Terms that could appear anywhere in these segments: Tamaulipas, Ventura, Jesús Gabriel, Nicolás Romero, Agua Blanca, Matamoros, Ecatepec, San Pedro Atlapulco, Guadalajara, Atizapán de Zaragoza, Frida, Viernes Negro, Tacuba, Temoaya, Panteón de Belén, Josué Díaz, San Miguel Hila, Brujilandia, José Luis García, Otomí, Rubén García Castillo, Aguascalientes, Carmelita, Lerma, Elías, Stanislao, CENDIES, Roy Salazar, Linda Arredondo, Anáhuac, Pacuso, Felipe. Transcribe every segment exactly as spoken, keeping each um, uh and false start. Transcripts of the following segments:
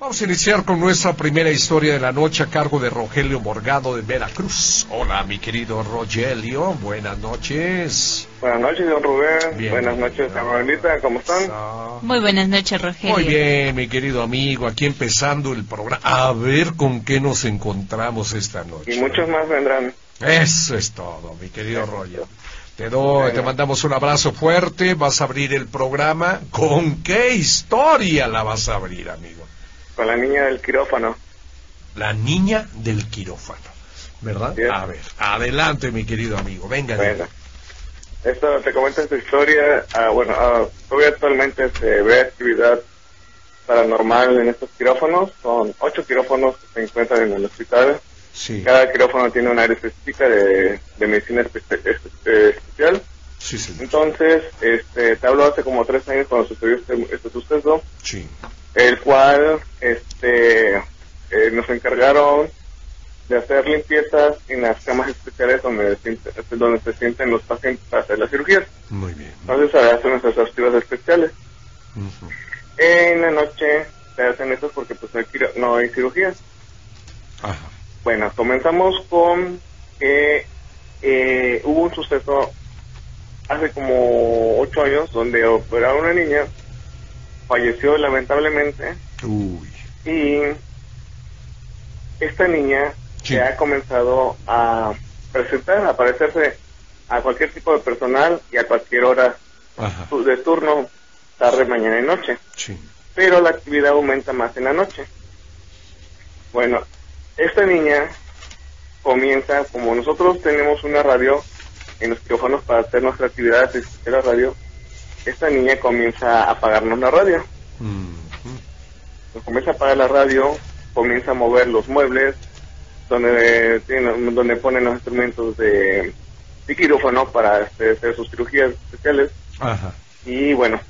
Vamos a iniciar con nuestra primera historia de la noche a cargo de Rogelio Morgado de Veracruz. Hola, mi querido Rogelio, buenas noches. Buenas noches, don Rubén. Bien, buenas noches, Carmelita, ¿cómo están? Muy buenas noches, Rogelio. Muy bien, mi querido amigo, aquí empezando el programa. A ver con qué nos encontramos esta noche. Y muchos más vendrán. Eso es todo, mi querido Rogelio. Te doy, bueno. te mandamos un abrazo fuerte, vas a abrir el programa. ¿Con qué historia la vas a abrir, amigo? Con la niña del quirófano. La niña del quirófano, ¿verdad? Bien. A ver, adelante, mi querido amigo, venga. Bueno, esto te comento esta historia. Uh, bueno, uh, hoy actualmente se ve actividad paranormal en estos quirófanos. Son ocho quirófanos que se encuentran en el hospital. Sí. Cada quirófano tiene una área específica de, de medicina especial. Sí, sí. Entonces, este, te hablo hace como tres años cuando sucedió este, este suceso. Sí. El cual este, eh, nos encargaron de hacer limpiezas en las camas especiales donde, donde se sienten los pacientes para hacer las cirugías. Muy bien. Entonces, ahora hacen nuestras activas especiales. Uh-huh. En la noche se hacen estas porque pues, no, hay no hay cirugías. Ajá. Bueno, comenzamos con que eh, hubo un suceso hace como ocho años donde operaba una niña, falleció lamentablemente. Uy. Y esta niña sí. se ha comenzado a presentar, a parecerse a cualquier tipo de personal y a cualquier hora. Ajá. De turno, tarde, mañana y noche. Sí. Pero la actividad aumenta más en la noche. Bueno, esta niña comienza, como nosotros tenemos una radio en los quirófanos para hacer nuestra actividad de la radio, esta niña comienza a apagarnos la radio. Mm-hmm. Nos comienza a apagar la radio, comienza a mover los muebles donde, donde ponen los instrumentos de, de quirófano para este, hacer sus cirugías especiales. Ajá. Y bueno,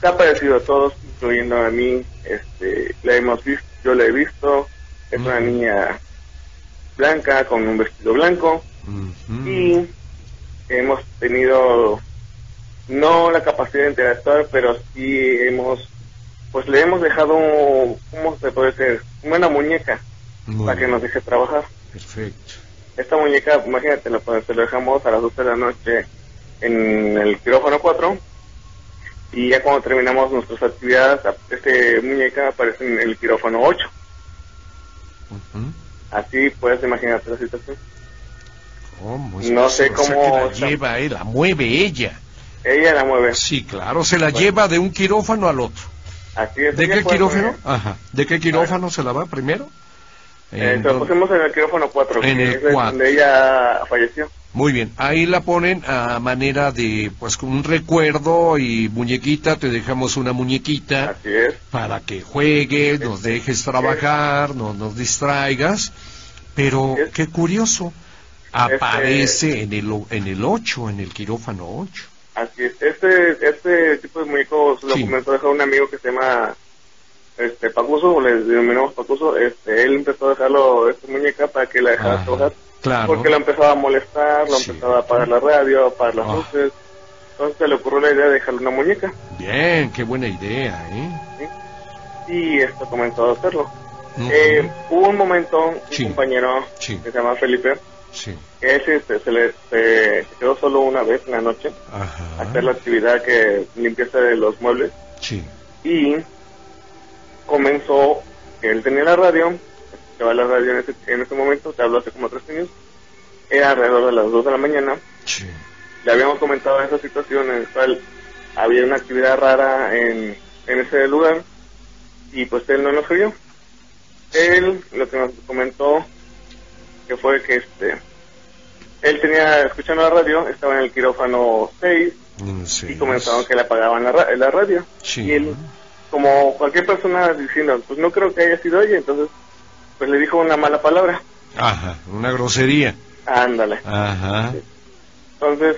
se ha parecido a todos, incluyendo a mí. Este, la hemos visto, yo la he visto. Es una niña blanca con un vestido blanco. Uh-huh. Y hemos tenido no la capacidad de interactuar, pero sí hemos, pues le hemos dejado, ¿cómo se puede decir? Una muñeca. Muy para bien. Que nos deje trabajar. Perfecto. Esta muñeca, imagínate, la, se la dejamos a las doce de la noche en el quirófano cuatro. Y ya cuando terminamos nuestras actividades, esta muñeca aparece en el quirófano ocho. Así puedes imaginarte la situación. ¿Cómo? Es no sé cómo... O sea, que la lleva, eh, la mueve ella. Ella la mueve. Sí, claro, se la bueno. lleva de un quirófano al otro. Así es. ¿De qué quirófano? Ajá. ¿De qué quirófano se la va primero? Eh, en... Lo pusimos en el quirófano cuatro. En el cuatro. Donde ella falleció. Muy bien, ahí la ponen a manera de, pues, un recuerdo y muñequita, te dejamos una muñequita. Así es. Para que juegues, nos dejes trabajar, no nos distraigas, pero qué curioso, aparece este... en el en el ocho, en el quirófano ocho. Así es, este, este tipo de muñecos lo sí. comenzó a dejar un amigo que se llama este Pacuso, le denominamos Pacuso, este, él empezó a dejarlo, esta muñeca para que la dejara trabajar. Claro. Porque lo empezaba a molestar, lo sí. empezaba a apagar la radio, a apagar las ah. luces. Entonces se le ocurrió la idea de dejarle una muñeca. Bien, qué buena idea, ¿eh? ¿Sí? Y esto comenzó a hacerlo. Uh-huh. eh, hubo un momento, sí. un compañero sí. que se llama Felipe, sí. que ese, este, se le se, se quedó solo una vez en la noche. Ajá. A hacer la actividad que limpieza de los muebles. Sí. Y comenzó, él tenía la radio... a la radio en ese, en ese momento, te hablo hace como tres años, era alrededor de las dos de la mañana. Sí. Le habíamos comentado esa situación en la cual había una actividad rara en, en ese lugar y pues él no nos oyó. Él lo que nos comentó que fue que este él tenía, escuchando la radio, estaba en el quirófano seis sí, y comentaron que le apagaban la, la radio. Sí. Y él, como cualquier persona, diciendo, pues no creo que haya sido ella, entonces pues le dijo una mala palabra. Ajá, una grosería. Ándale. Ajá. Entonces,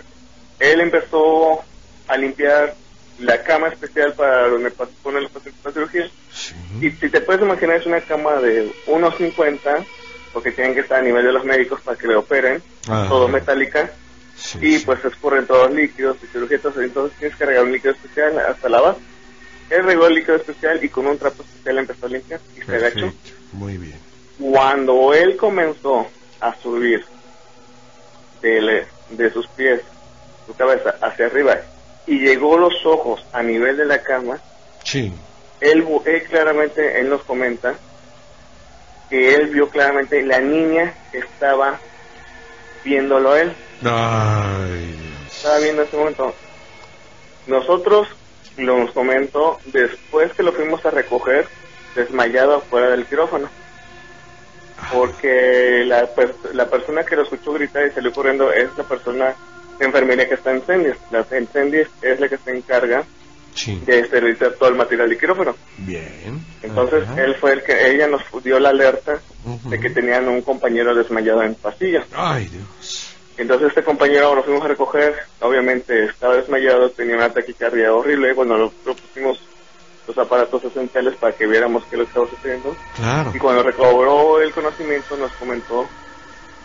él empezó a limpiar la cama especial para donde ponen los pacientes para cirugía. Sí. Y si te puedes imaginar, es una cama de unos cincuenta, porque tienen que estar a nivel de los médicos para que le operen, ajá. todo metálica, sí, y sí. pues escurren todos los líquidos y cirugías, entonces tienes que cargar un líquido especial hasta la base. Él regó el líquido especial y con un trapo especial empezó a limpiar y se agachó. Muy bien. Cuando él comenzó a subir de, de sus pies, su cabeza hacia arriba, y llegó los ojos a nivel de la cama, sí. él, él claramente, él nos comenta que él vio claramente la niña que estaba viéndolo a él. Ay, Dios. Estaba viendo ese momento. Nosotros, lo nos comentó, después que lo fuimos a recoger, desmayado afuera del quirófano. Porque la, per la persona que lo escuchó gritar y salió corriendo es la persona de enfermería que está en CENDIES. La CENDIES es la que se encarga sí. de esterilizar todo el material de quirófano. Bien. Entonces, ajá. él fue el que, ella nos dio la alerta uh-huh. de que tenían un compañero desmayado en pasillo. Ay, Dios. Entonces, este compañero lo fuimos a recoger. Obviamente, estaba desmayado, tenía una taquicardia horrible. Bueno, lo, lo pusimos los aparatos esenciales para que viéramos qué lo estaba sucediendo. Claro. Y cuando recobró el conocimiento nos comentó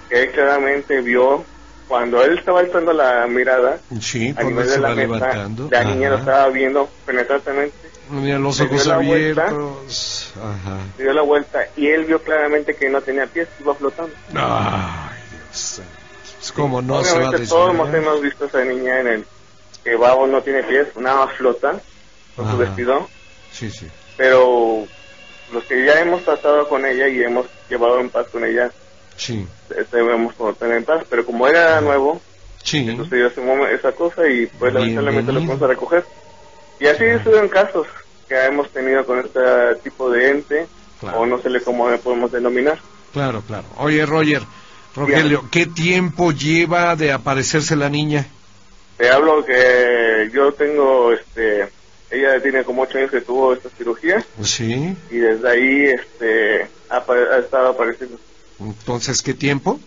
que él claramente vio, cuando él estaba alzando la mirada, sí, a nivel de la mesa, levantando. La niña Ajá. lo estaba viendo penetrantemente. Mira los ojos abiertos. Vuelta, Ajá. Se dio la vuelta y él vio claramente que no tenía pies, iba flotando. Ay, Dios. Es como no se va a desmayar. Todos hemos visto a esa niña en el que va o no tiene pies, nada más flota con Ajá. su vestido. Sí, sí. Pero los que ya hemos tratado con ella y hemos llevado en paz con ella, sí. debemos tener en paz. Pero como era ah. nuevo, sí. sucedió esa cosa y pues lamentablemente lo vamos a recoger. Y así ah. suceden casos que hemos tenido con este tipo de ente, claro. o no sé cómo le podemos denominar. Claro, claro. Oye, Roger, Rogelio, ¿qué tiempo lleva de aparecerse la niña? Te hablo que yo tengo este... Ella tiene como ocho años que tuvo esta cirugía. Sí. Y desde ahí este, ha, ha estado apareciendo. Entonces, ¿qué tiempo?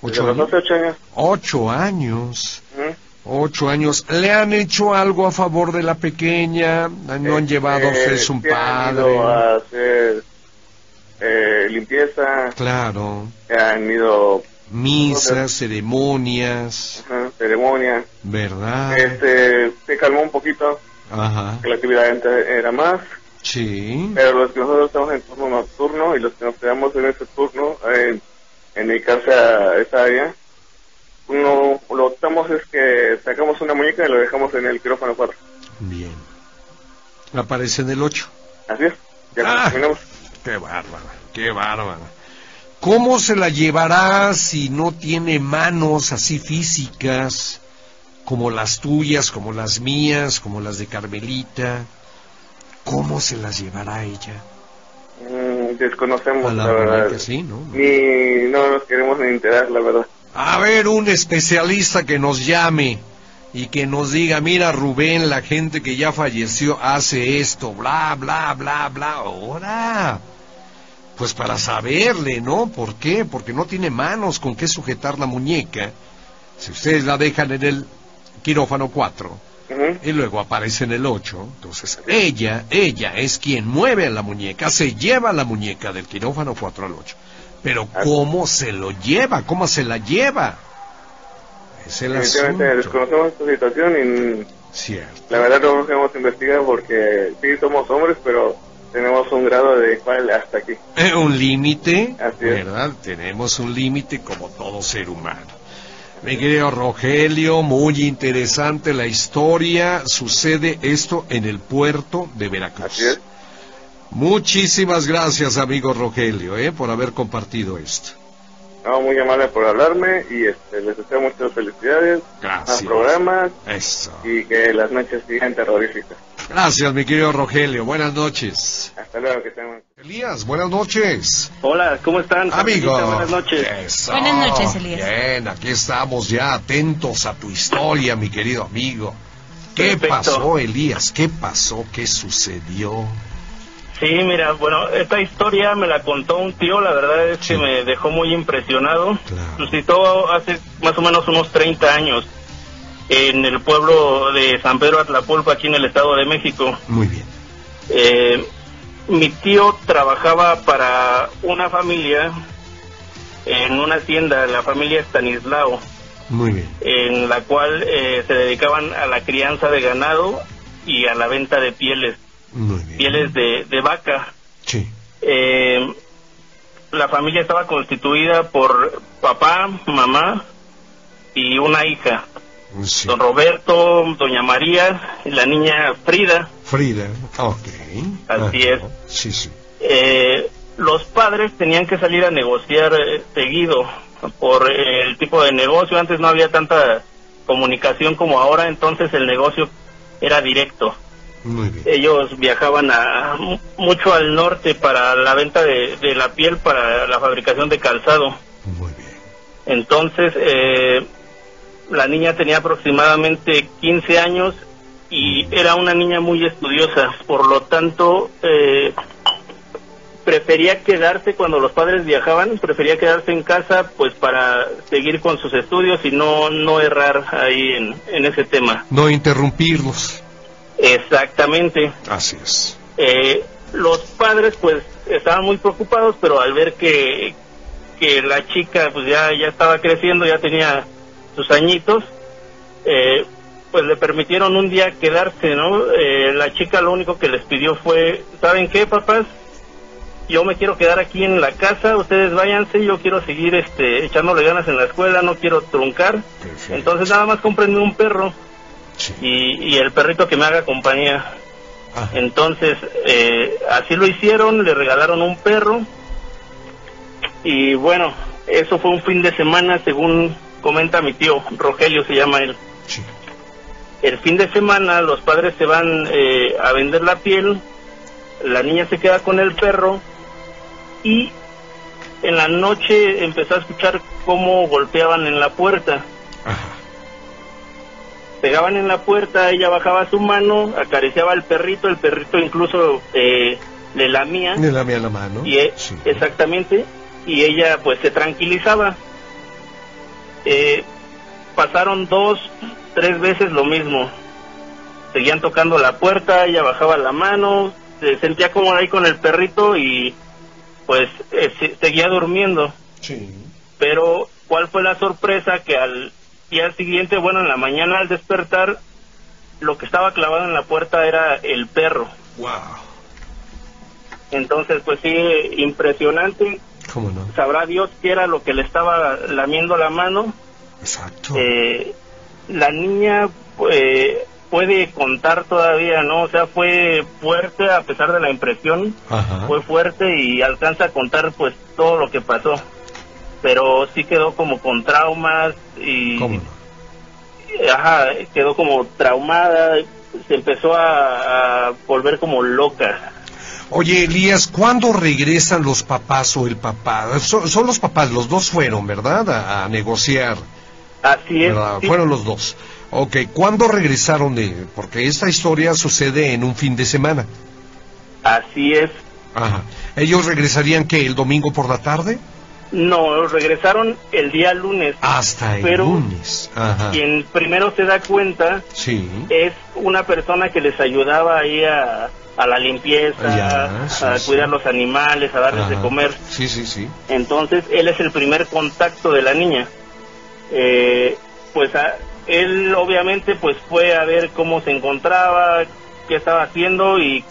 Ocho desde años. Ocho años. Ocho años. ¿Mm? Ocho años. ¿Le han hecho algo a favor de la pequeña? ¿No eh, han llevado a eh, un padre? Han ido a hacer eh, limpieza. Claro. Han ido... misas, ceremonias. Ajá, ceremonias. ¿Verdad? Este, se calmó un poquito. Ajá. Que la actividad era más. Sí. Pero los que nosotros estamos en turno nocturno y los que nos quedamos en ese turno, en, en dedicarse a esa área, uno, lo que estamos es que sacamos una muñeca y lo dejamos en el quirófano cuatro. Bien. Aparece en el ocho. Así es. Ya ah, terminamos. Qué bárbara, qué bárbara. ¿Cómo se la llevará si no tiene manos así físicas? Como las tuyas, como las mías, como las de Carmelita. ¿Cómo se las llevará ella? Mm, desconocemos, la, la verdad. Sí, ¿no? Ni, no nos queremos ni enterar, la verdad. A ver, un especialista que nos llame y que nos diga, mira, Rubén, la gente que ya falleció hace esto, bla, bla, bla, bla. Ahora, pues para saberle, ¿no? ¿Por qué? Porque no tiene manos con qué sujetar la muñeca. Si ustedes la dejan en el... quirófano cuatro, uh-huh. y luego aparece en el ocho, entonces ella, ella es quien mueve la muñeca, se lleva la muñeca del quirófano cuatro al ocho, pero ¿cómo se lo lleva? ¿Cómo se la lleva? Es el asunto. Desconocemos esta situación y Cierto. la verdad no nos hemos investigado porque sí somos hombres, pero tenemos un grado de cual hasta aquí. Eh, un límite, ¿verdad? Tenemos un límite como todo ser humano. Mi querido Rogelio, muy interesante la historia. Sucede esto en el puerto de Veracruz. Así es. Muchísimas gracias, amigo Rogelio, eh, por haber compartido esto. No, muy amable por hablarme y este, les deseo muchas felicidades. Gracias. Más programas. Eso. Y que las noches sigan terroríficas. Gracias, mi querido Rogelio. Buenas noches. Hasta luego, que tengan. Elías, buenas noches. Hola, ¿cómo están? Amigo. Buenas noches. Eso. Buenas noches, Elías. Bien, aquí estamos ya atentos a tu historia, mi querido amigo. ¿Qué Perfecto. pasó, Elías? ¿Qué pasó? ¿Qué sucedió? Sí, mira, bueno, esta historia me la contó un tío, la verdad es que sí. me dejó muy impresionado. Claro. Suscitó hace más o menos unos treinta años en el pueblo de San Pedro Atlapulco, aquí en el Estado de México. Muy bien. Eh, mi tío trabajaba para una familia en una hacienda, la familia Stanislao. Muy bien. En la cual eh, se dedicaban a la crianza de ganado y a la venta de pieles. Muy bien. Pieles de, de vaca. Sí. Eh, la familia estaba constituida por papá, mamá y una hija. Sí. Don Roberto, doña María y la niña Frida. Frida, ok. Así ah, es. Sí, sí. Eh, los padres tenían que salir a negociar eh, seguido por eh, el tipo de negocio. Antes no había tanta comunicación como ahora, entonces el negocio era directo. Muy bien. Ellos viajaban a, mucho al norte para la venta de, de la piel para la fabricación de calzado. Muy bien. Entonces, eh, la niña tenía aproximadamente quince años y era una niña muy estudiosa, por lo tanto eh, prefería quedarse cuando los padres viajaban, prefería quedarse en casa pues para seguir con sus estudios y no, no errar ahí en, en ese tema. No interrumpirlos. Exactamente. Así es. Eh, los padres pues estaban muy preocupados, pero al ver que, que la chica pues ya, ya estaba creciendo, ya tenía sus añitos, eh, pues le permitieron un día quedarse, ¿no? Eh, la chica lo único que les pidió fue, ¿saben qué, papás? Yo me quiero quedar aquí en la casa, ustedes váyanse, yo quiero seguir este echándole ganas en la escuela, no quiero truncar. Perfecto. Entonces nada más cómprenme un perro. Sí. y, y el perrito que me haga compañía. Ajá. Entonces eh, así lo hicieron, le regalaron un perro y bueno, eso fue un fin de semana, según comenta mi tío, Rogelio se llama él. Sí. El fin de semana los padres se van eh, a vender la piel, la niña se queda con el perro y en la noche empezó a escuchar cómo golpeaban en la puerta. Ajá. Pegaban en la puerta, ella bajaba su mano, acariciaba al perrito, el perrito incluso eh, le lamía. Le lamía la mano. Y, sí. Exactamente, y ella pues se tranquilizaba. Eh, pasaron dos, tres veces lo mismo. Seguían tocando la puerta, ella bajaba la mano, se sentía cómoda ahí con el perrito y pues eh, se, seguía durmiendo. Sí. Pero, ¿cuál fue la sorpresa? Que al día siguiente, bueno, en la mañana al despertar, lo que estaba clavado en la puerta era el perro. Wow. Entonces, pues sí, impresionante. ¿Cómo no? Sabrá Dios qué era lo que le estaba lamiendo la mano. Exacto. Eh, la niña eh, puede contar todavía, ¿no? O sea, fue fuerte a pesar de la impresión. Ajá. Fue fuerte y alcanza a contar pues todo lo que pasó. Pero sí quedó como con traumas y... ¿Cómo no? Ajá, quedó como traumada, se empezó a, a volver como loca. Oye, Elías, ¿cuándo regresan los papás o el papá? Son, son los papás, los dos fueron, ¿verdad? A, a negociar. Así es. Sí. Fueron los dos. Ok, ¿cuándo regresaron? De, porque esta historia sucede en un fin de semana. Así es. Ajá. ¿Ellos regresarían qué, el domingo por la tarde? No, regresaron el día lunes. Hasta el pero lunes. Ajá. Quien primero se da cuenta, sí, es una persona que les ayudaba ahí a... a la limpieza, ya, sí, a cuidar, sí, los animales, a darles, ajá, de comer. Sí, sí, sí. Entonces, él es el primer contacto de la niña. Eh, pues a, él obviamente pues fue a ver cómo se encontraba, qué estaba haciendo y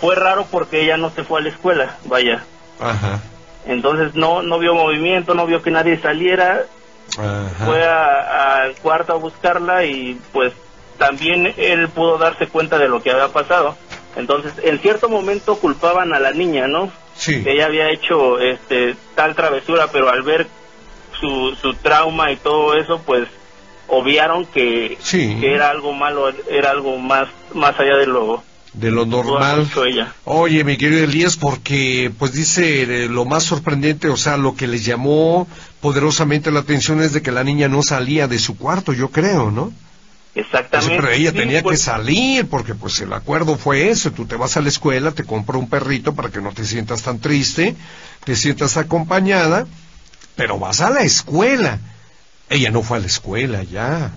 fue raro porque ella no se fue a la escuela, vaya. Ajá. Entonces no, no vio movimiento, no vio que nadie saliera. Ajá. Fue al cuarto a buscarla y pues también él pudo darse cuenta de lo que había pasado. Entonces, en cierto momento culpaban a la niña, ¿no? Sí. Que ella había hecho este tal travesura, pero al ver su, su trauma y todo eso, pues obviaron que, sí, que era algo malo, era algo más más allá de lo de lo normal. Ella. Oye, mi querido Elías, porque pues dice eh, lo más sorprendente, o sea, lo que les llamó poderosamente la atención es de que la niña no salía de su cuarto, yo creo, ¿no? Exactamente. Pues, pero ella, sí, tenía pues... que salir, porque pues el acuerdo fue eso, tú te vas a la escuela, te compro un perrito para que no te sientas tan triste, te sientas acompañada, pero vas a la escuela. Ella no fue a la escuela ya.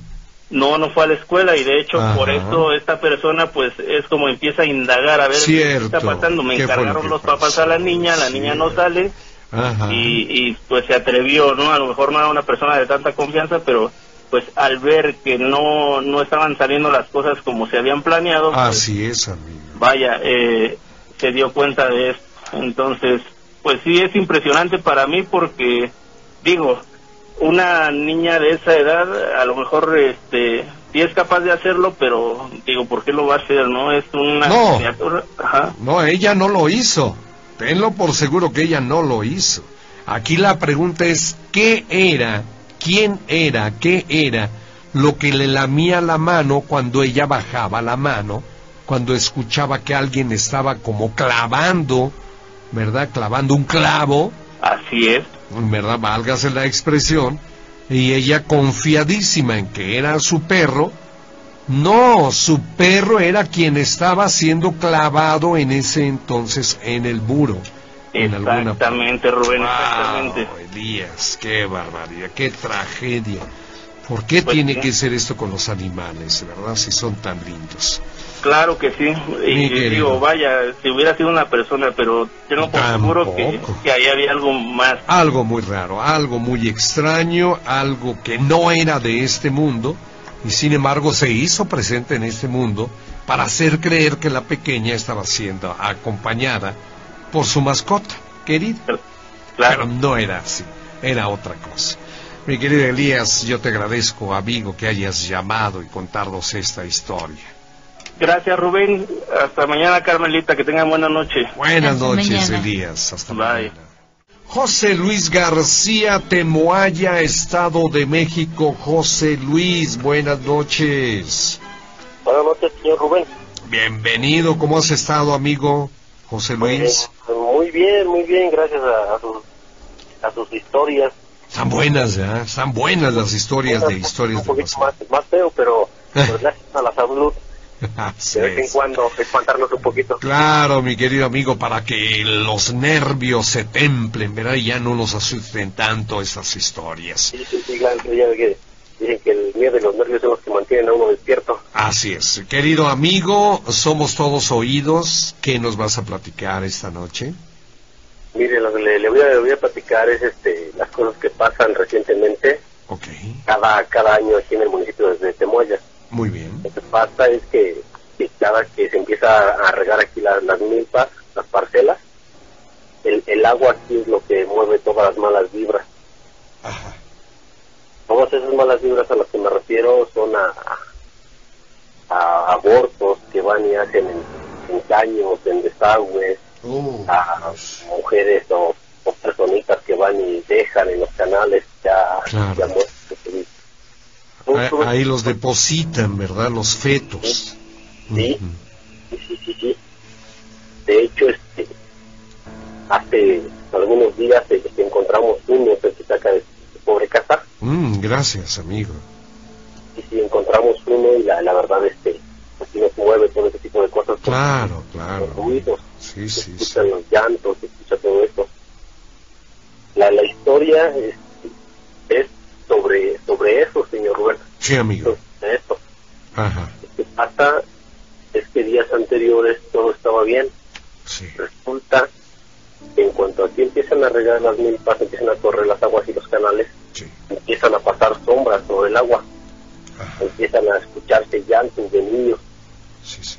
No, no fue a la escuela y de hecho, ajá, por eso esta persona pues es como empieza a indagar, a ver, cierto, qué está pasando, me encargaron los papás a la niña, la, sí, niña no sale, ajá, y, y pues se atrevió, ¿no? A lo mejor no era una persona de tanta confianza, pero pues al ver que no no estaban saliendo las cosas como se habían planeado, pues, así es, amigo. Vaya, eh, se dio cuenta de esto. Entonces, pues sí es impresionante para mí porque, digo, una niña de esa edad, a lo mejor, este, sí es capaz de hacerlo, pero, digo, ¿por qué lo va a hacer, no? Es una no, criatura. Ajá. No, ella no lo hizo. Tenlo por seguro que ella no lo hizo. Aquí la pregunta es, ¿qué era, quién era, qué era lo que le lamía la mano cuando ella bajaba la mano, cuando escuchaba que alguien estaba como clavando, ¿verdad? Clavando un clavo. Así es. ¿Verdad? Válgase la expresión. Y ella confiadísima en que era su perro. No, su perro era quien estaba siendo clavado en ese entonces en el muro. Exactamente, alguna... Rubén, wow, exactamente. Elías, qué barbaridad, qué tragedia. ¿Por qué pues tiene sí. que ser esto con los animales, verdad? Si son tan lindos. Claro que sí. Y digo, vaya, si hubiera sido una persona, pero tengo por seguro que, que ahí había algo más. Algo muy raro, algo muy extraño, algo que no era de este mundo, y sin embargo se hizo presente en este mundo para hacer creer que la pequeña estaba siendo acompañada por su mascota querida. Claro. Pero no era así, era otra cosa. Mi querido Elías, yo te agradezco, amigo, que hayas llamado y contarnos esta historia. Gracias, Rubén. Hasta mañana, Carmelita. Que tengan buena noche. Buenas noches, Elías. Hasta mañana. José Luis García, Temoaya, Estado de México. José Luis, buenas noches. Buenas noches, señor Rubén. Bienvenido. ¿Cómo has estado, amigo José Luis? Eh, muy bien, muy bien. Gracias a, a, sus, a sus historias. Están buenas, ¿eh? Están buenas las historias de historias de más, más feo, pero gracias a la salud. De vez en cuando, espantarnos un poquito. Claro, mi querido amigo, para que los nervios se templen, ¿verdad? Y ya no nos asusten tanto esas historias. Sí, sí, sí, claro, ya que dicen que el miedo y los nervios son los que mantienen a uno despierto. Así es. Querido amigo, somos todos oídos. ¿Qué nos vas a platicar esta noche? Mire, lo que le, le, voy a, le voy a platicar es este, las cosas que pasan recientemente, okay, cada, cada año aquí en el municipio de Temoaya. Muy bien. Lo que pasa es que, que cada que se empieza a regar aquí la, las milpas, las parcelas, el, el agua aquí es lo que mueve todas las malas vibras. Ajá. Todas esas malas vibras a las que me refiero son a, a abortos que van y hacen en, en caños, en desagües. Uh, a mujeres o, o personitas que van y dejan en los canales ya, claro, ya muertos. Ahí los depositan, ¿verdad? Los fetos. Sí, uh-huh. sí, sí, sí. De hecho, este, hace algunos días este, encontramos uno que se saca de su pobre casa. Mm, gracias, amigo. Sí, sí, encontramos uno y la, la verdad, este, aquí nos mueve todo ese tipo de cosas. Claro, claro. Ruidos. Sí, sí, se escuchan sí. los llantos, se escucha todo esto. La, la historia es, es sobre sobre eso, señor Roberto. Sí, amigo. Sobre esto. Ajá. Lo que pasa es que días anteriores todo estaba bien. Sí. Resulta que en cuanto aquí empiezan a regar las milpas, empiezan a correr las aguas y los canales, sí, empiezan a pasar sombras sobre el agua. Ajá. Empiezan a escucharse llantos de niños. Sí, sí.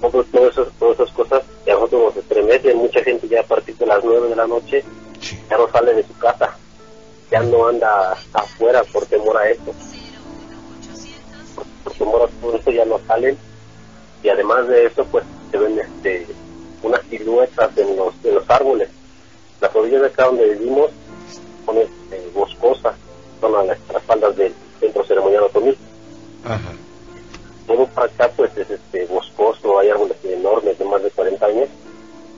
Todo eso, todas esas cosas que a nosotros nos estremecen. Mucha gente ya a partir de las nueve de la noche sí. ya no sale de su casa, ya no anda afuera por temor a esto, por, por temor a todo esto ya no salen. Y además de eso, pues se ven este, unas siluetas en los, en los árboles. Las orillas de acá donde vivimos son este, boscosas, son a las espaldas del centro ceremonial Otomí. Ajá. Todo para acá pues es este, boscoso, hay árboles enormes de más de cuarenta años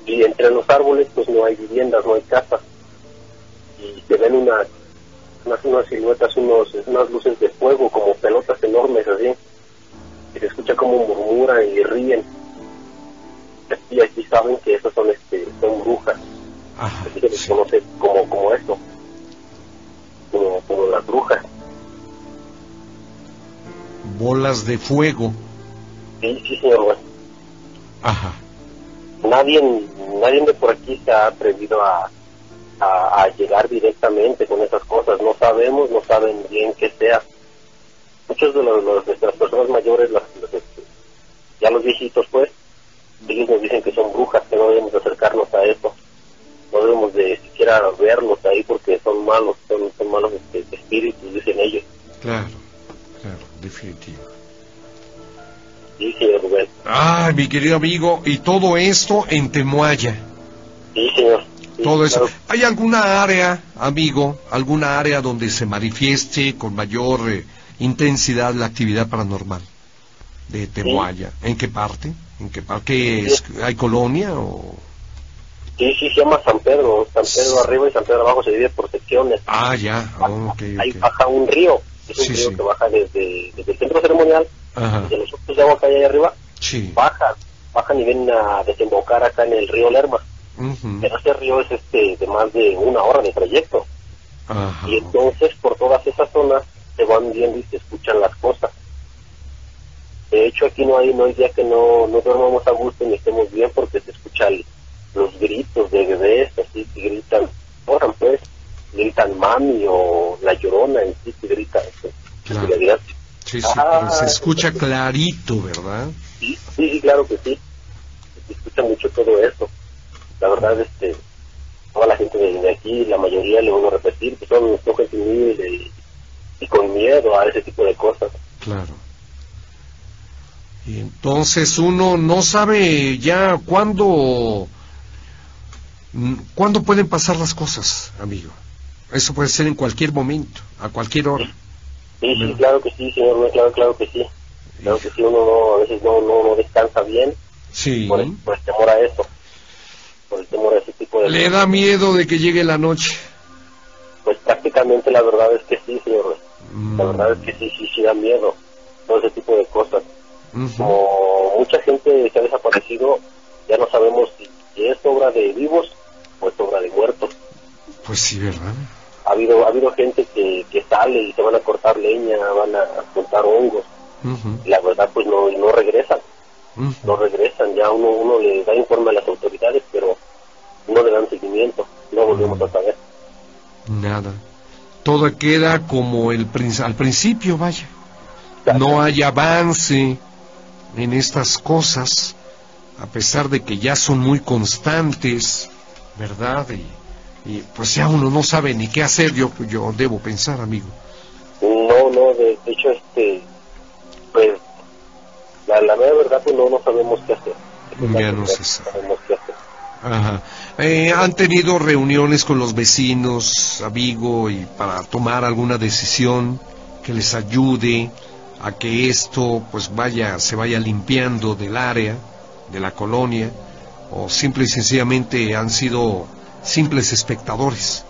y entre los árboles pues no hay viviendas, no hay casas y se ven unas, unas, unas siluetas, unos, unas luces de fuego como pelotas enormes así y se escucha como murmuran y ríen. Y aquí saben que esas son, este, son brujas, así que les conoce como, como esto, como, como las brujas. Bolas de fuego. Sí, sí, señor Juan. Ajá. Nadie, nadie de por aquí se ha atrevido a, a, a llegar directamente con esas cosas. No sabemos, no saben bien qué sea. Muchos de los, los, de las personas mayores, las, los, ya los viejitos, pues, ellos nos dicen que son brujas, que no debemos acercarnos a eso, no debemos de siquiera verlos ahí porque son malos, son, son malos espíritus, dicen ellos. Claro, claro, definitivo. Sí, señor Rubén. Ah, mi querido amigo, ¿y todo esto en Temoaya? Sí, señor. Sí, todo eso. Claro. ¿Hay alguna área, amigo, alguna área donde se manifieste con mayor eh, intensidad la actividad paranormal de Temoaya? Sí. ¿En qué parte? ¿En qué parque es? ¿Hay colonia o...? Sí, sí, se llama San Pedro. San Pedro arriba y San Pedro abajo se divide por secciones. Ah, ya. Oh, okay, ahí okay. Baja un río. Es un sí, río sí. que baja desde, desde el centro ceremonial, ajá, desde los ojos de agua que hay ahí arriba. Sí. Bajan, bajan y vienen a desembocar acá en el río Lerma. Uh-huh. Pero este río es este de más de una hora de trayecto. Ajá. Y entonces por todas esas zonas se van viendo y se escuchan las cosas. De hecho, aquí no hay, no hay día que no, no dormamos a gusto ni estemos bien porque se escuchan los gritos de bebés, así que gritan, oran pues, gritan mami o la llorona, en sí que gritan. Claro. Sí, sí, ah, pero se escucha sí, clarito, ¿verdad? Sí, sí, claro que sí. Se escucha mucho todo esto. La verdad, este, toda la gente de aquí, la mayoría le vuelvo a repetir, que son gente humilde y, y con miedo a ese tipo de cosas. Claro. Y entonces uno no sabe ya cuándo, cuándo pueden pasar las cosas, amigo. Eso puede ser en cualquier momento, a cualquier hora. Sí, sí, ¿verdad? Claro que sí, señor, claro, claro que sí. Claro que sí, uno no, a veces no, no, no descansa bien. Sí. Por el, por el temor a eso. Por el temor a ese tipo de... ¿Le da miedo de que llegue la noche? Pues prácticamente la verdad es que sí, señor. Mm. La verdad es que sí, sí, sí da miedo. Todo ese tipo de cosas. Uh-huh. Como mucha gente se ha desaparecido, ya no sabemos si es obra de vivos o es obra de muertos. Pues sí, ¿verdad? Ha habido ha habido gente que, que sale y se van a cortar leña, van a cortar hongos. Uh-huh. Y la verdad, pues no, no regresan. Uh-huh. No regresan, ya uno uno le da informe a las autoridades, pero no le dan seguimiento. No volvemos uh-huh. a saber. Nada. Todo queda como el princ- al principio, vaya. Claro. No hay avance en estas cosas, a pesar de que ya son muy constantes, ¿verdad? Y, y pues ya uno no sabe ni qué hacer, yo yo debo pensar, amigo. No, no, de, de hecho, este, pues, la, la verdad, pues no, no sabemos qué hacer. Ya no se sabe. Sabemos qué hacer. Ajá. Eh, ¿Han tenido reuniones con los vecinos, amigo, y para tomar alguna decisión que les ayude a que esto pues vaya, se vaya limpiando del área, de la colonia, o simple y sencillamente han sido simples espectadores?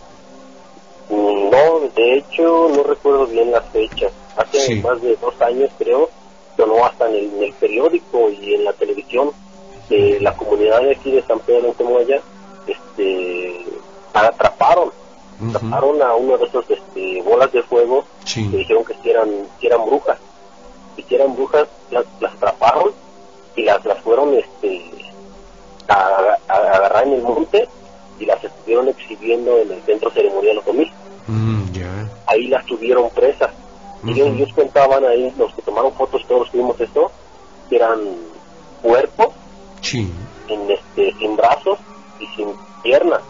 No, de hecho no recuerdo bien las fechas, hace sí. más de dos años creo, sonó hasta en el, en el periódico y en la televisión, eh, la comunidad de aquí de San Pedro de Temoaya, este, atraparon, uh-huh. atraparon a uno de esos este, bolas de fuego sí. que dijeron que si eran, si eran brujas. Que eran brujas, las, las atraparon y las, las fueron este, a, a, a agarrar en el monte y las estuvieron exhibiendo en el centro ceremonial Otomí. Mm, yeah. Ahí las tuvieron presas. Uh-huh. Ellos, ellos contaban ahí, los que tomaron fotos, todos tuvimos esto, que eran cuerpos sí. sin, este, sin brazos y sin piernas.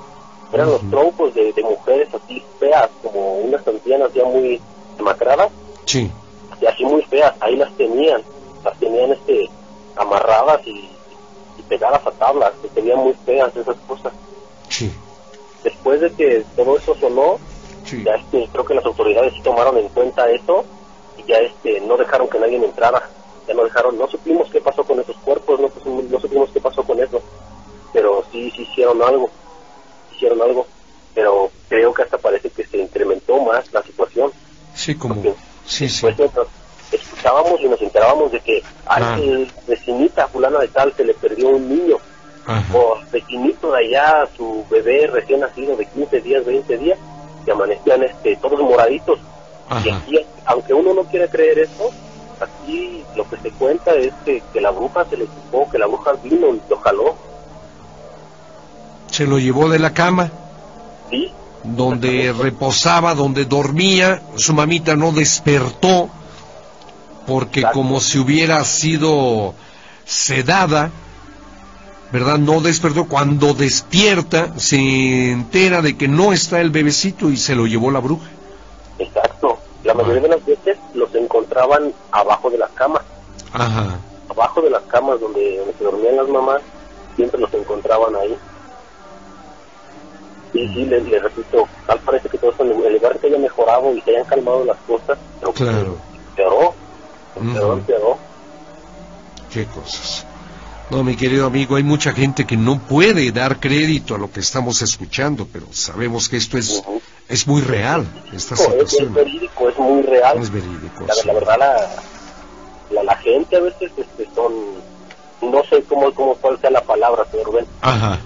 Eran uh-huh. los troncos de, de mujeres así feas, como unas ancianas ya muy demacradas. Sí. Y así muy feas, ahí las tenían, las tenían este amarradas y, y pegadas a tablas, que tenían muy feas esas cosas. Sí. Después de que todo eso sonó, sí. ya este, creo que las autoridades tomaron en cuenta eso y ya este no dejaron que nadie entrara, ya no dejaron, no supimos qué pasó con esos cuerpos, no, no supimos qué pasó con eso, pero sí, sí hicieron algo, hicieron algo, pero creo que hasta parece que se incrementó más la situación. Sí, como... Porque sí, sí. Pues nosotros escuchábamos y nos enterábamos de que a la vecinita fulana de tal se le perdió un niño. Ajá. O vecinito de allá, su bebé recién nacido de quince días, veinte días, que amanecían este, todos moraditos. Ajá. Y aquí, aunque uno no quiere creer esto, aquí lo que se cuenta es que, que la bruja se le ocupó, que la bruja vino y lo jaló. ¿Se lo llevó de la cama? Sí, donde reposaba, donde dormía. Su mamita no despertó porque como si hubiera sido sedada, ¿verdad? No despertó. Cuando despierta se entera de que no está el bebecito y se lo llevó la bruja. Exacto. La mayoría de las veces los encontraban abajo de las camas. Ajá. Abajo de las camas donde, donde se dormían las mamás, siempre los encontraban ahí. Y sí, les, les repito, tal parece que todo eso, en lugar que haya mejorado y que hayan calmado las cosas, pero claro, empeoró, empeoró, uh-huh. empeoró. Qué cosas. No, mi querido amigo, hay mucha gente que no puede dar crédito a lo que estamos escuchando, pero sabemos que esto es, uh-huh. es muy real, esta no, situación. Es verídico, es muy real. Es verídico, la, sí. la verdad, la, la, la gente a veces este, son, no sé cómo, cómo cuál sea la palabra, señor Rubén. Ajá.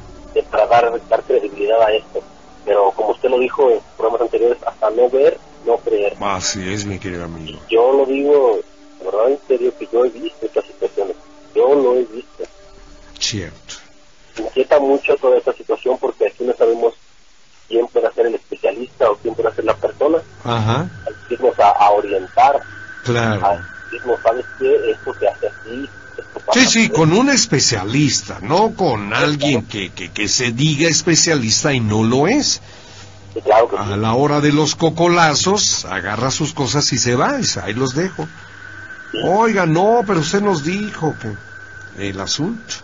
Para dar, dar credibilidad a esto, pero como usted lo dijo en programas anteriores, hasta no ver, no creer. Así es, mi querido amigo. Y yo lo digo, la verdad, en serio, que yo he visto estas situaciones, yo lo he visto. Cierto. Me inquieta mucho toda esta situación porque aquí no sabemos quién puede ser el especialista o quién puede ser la persona. Ajá. Al irnos a, a orientar. Claro. Al irnos, ¿sabes qué? Esto se hace así. Sí, sí, con un especialista, no con alguien que, que, que se diga especialista y no lo es. A la hora de los cocolazos, agarra sus cosas y se va, y ahí los dejo. Oiga, no, pero usted nos dijo que el asunto,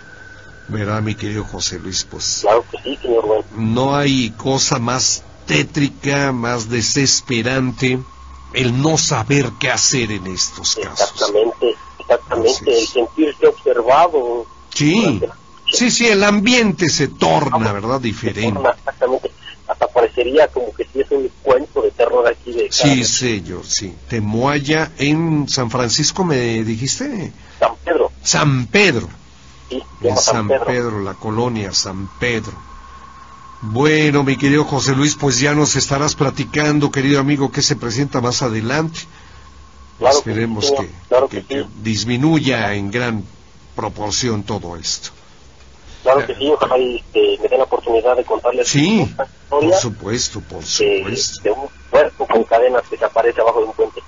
¿verdad, mi querido José Luis? Pues no hay cosa más tétrica, más desesperante, el no saber qué hacer en estos casos. Exactamente. Exactamente, el sentirse observado. Sí, sí, sí, el ambiente se torna, ¿verdad? Diferente. Exactamente, hasta parecería como que si es un cuento de terror aquí de... Sí, señor, sí. Temoaya en San Francisco, ¿me dijiste? San Pedro. San Pedro. Sí, en San Pedro, la colonia San Pedro. Bueno, mi querido José Luis, pues ya nos estarás platicando, querido amigo, que se presenta más adelante. Claro. Esperemos que, sí, que, claro que, que, sí. que disminuya en gran proporción todo esto. Claro que sí, ojalá y eh, me den la oportunidad de contarles. Sí, por supuesto, por supuesto. De, de un cuerpo con cadenas que se aparece abajo de un puente.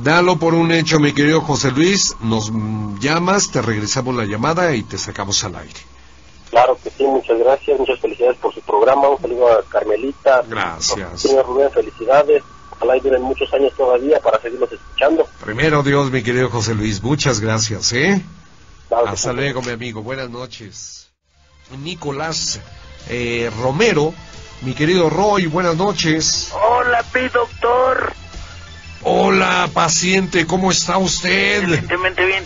Dalo por un hecho, mi querido José Luis. Nos llamas, te regresamos la llamada y te sacamos al aire. Claro que sí, muchas gracias, muchas felicidades por su programa. Un saludo a Carmelita. Gracias. Señor Rubén, felicidades. Ojalá y duren muchos años todavía para seguirlos escuchando. Primero Dios, mi querido José Luis, muchas gracias, ¿eh? Claro, hasta sí. luego, mi amigo, buenas noches. Nicolás eh, Romero, mi querido Roy, buenas noches. Hola, pi doctor. Hola, paciente, ¿cómo está usted? Evidentemente bien.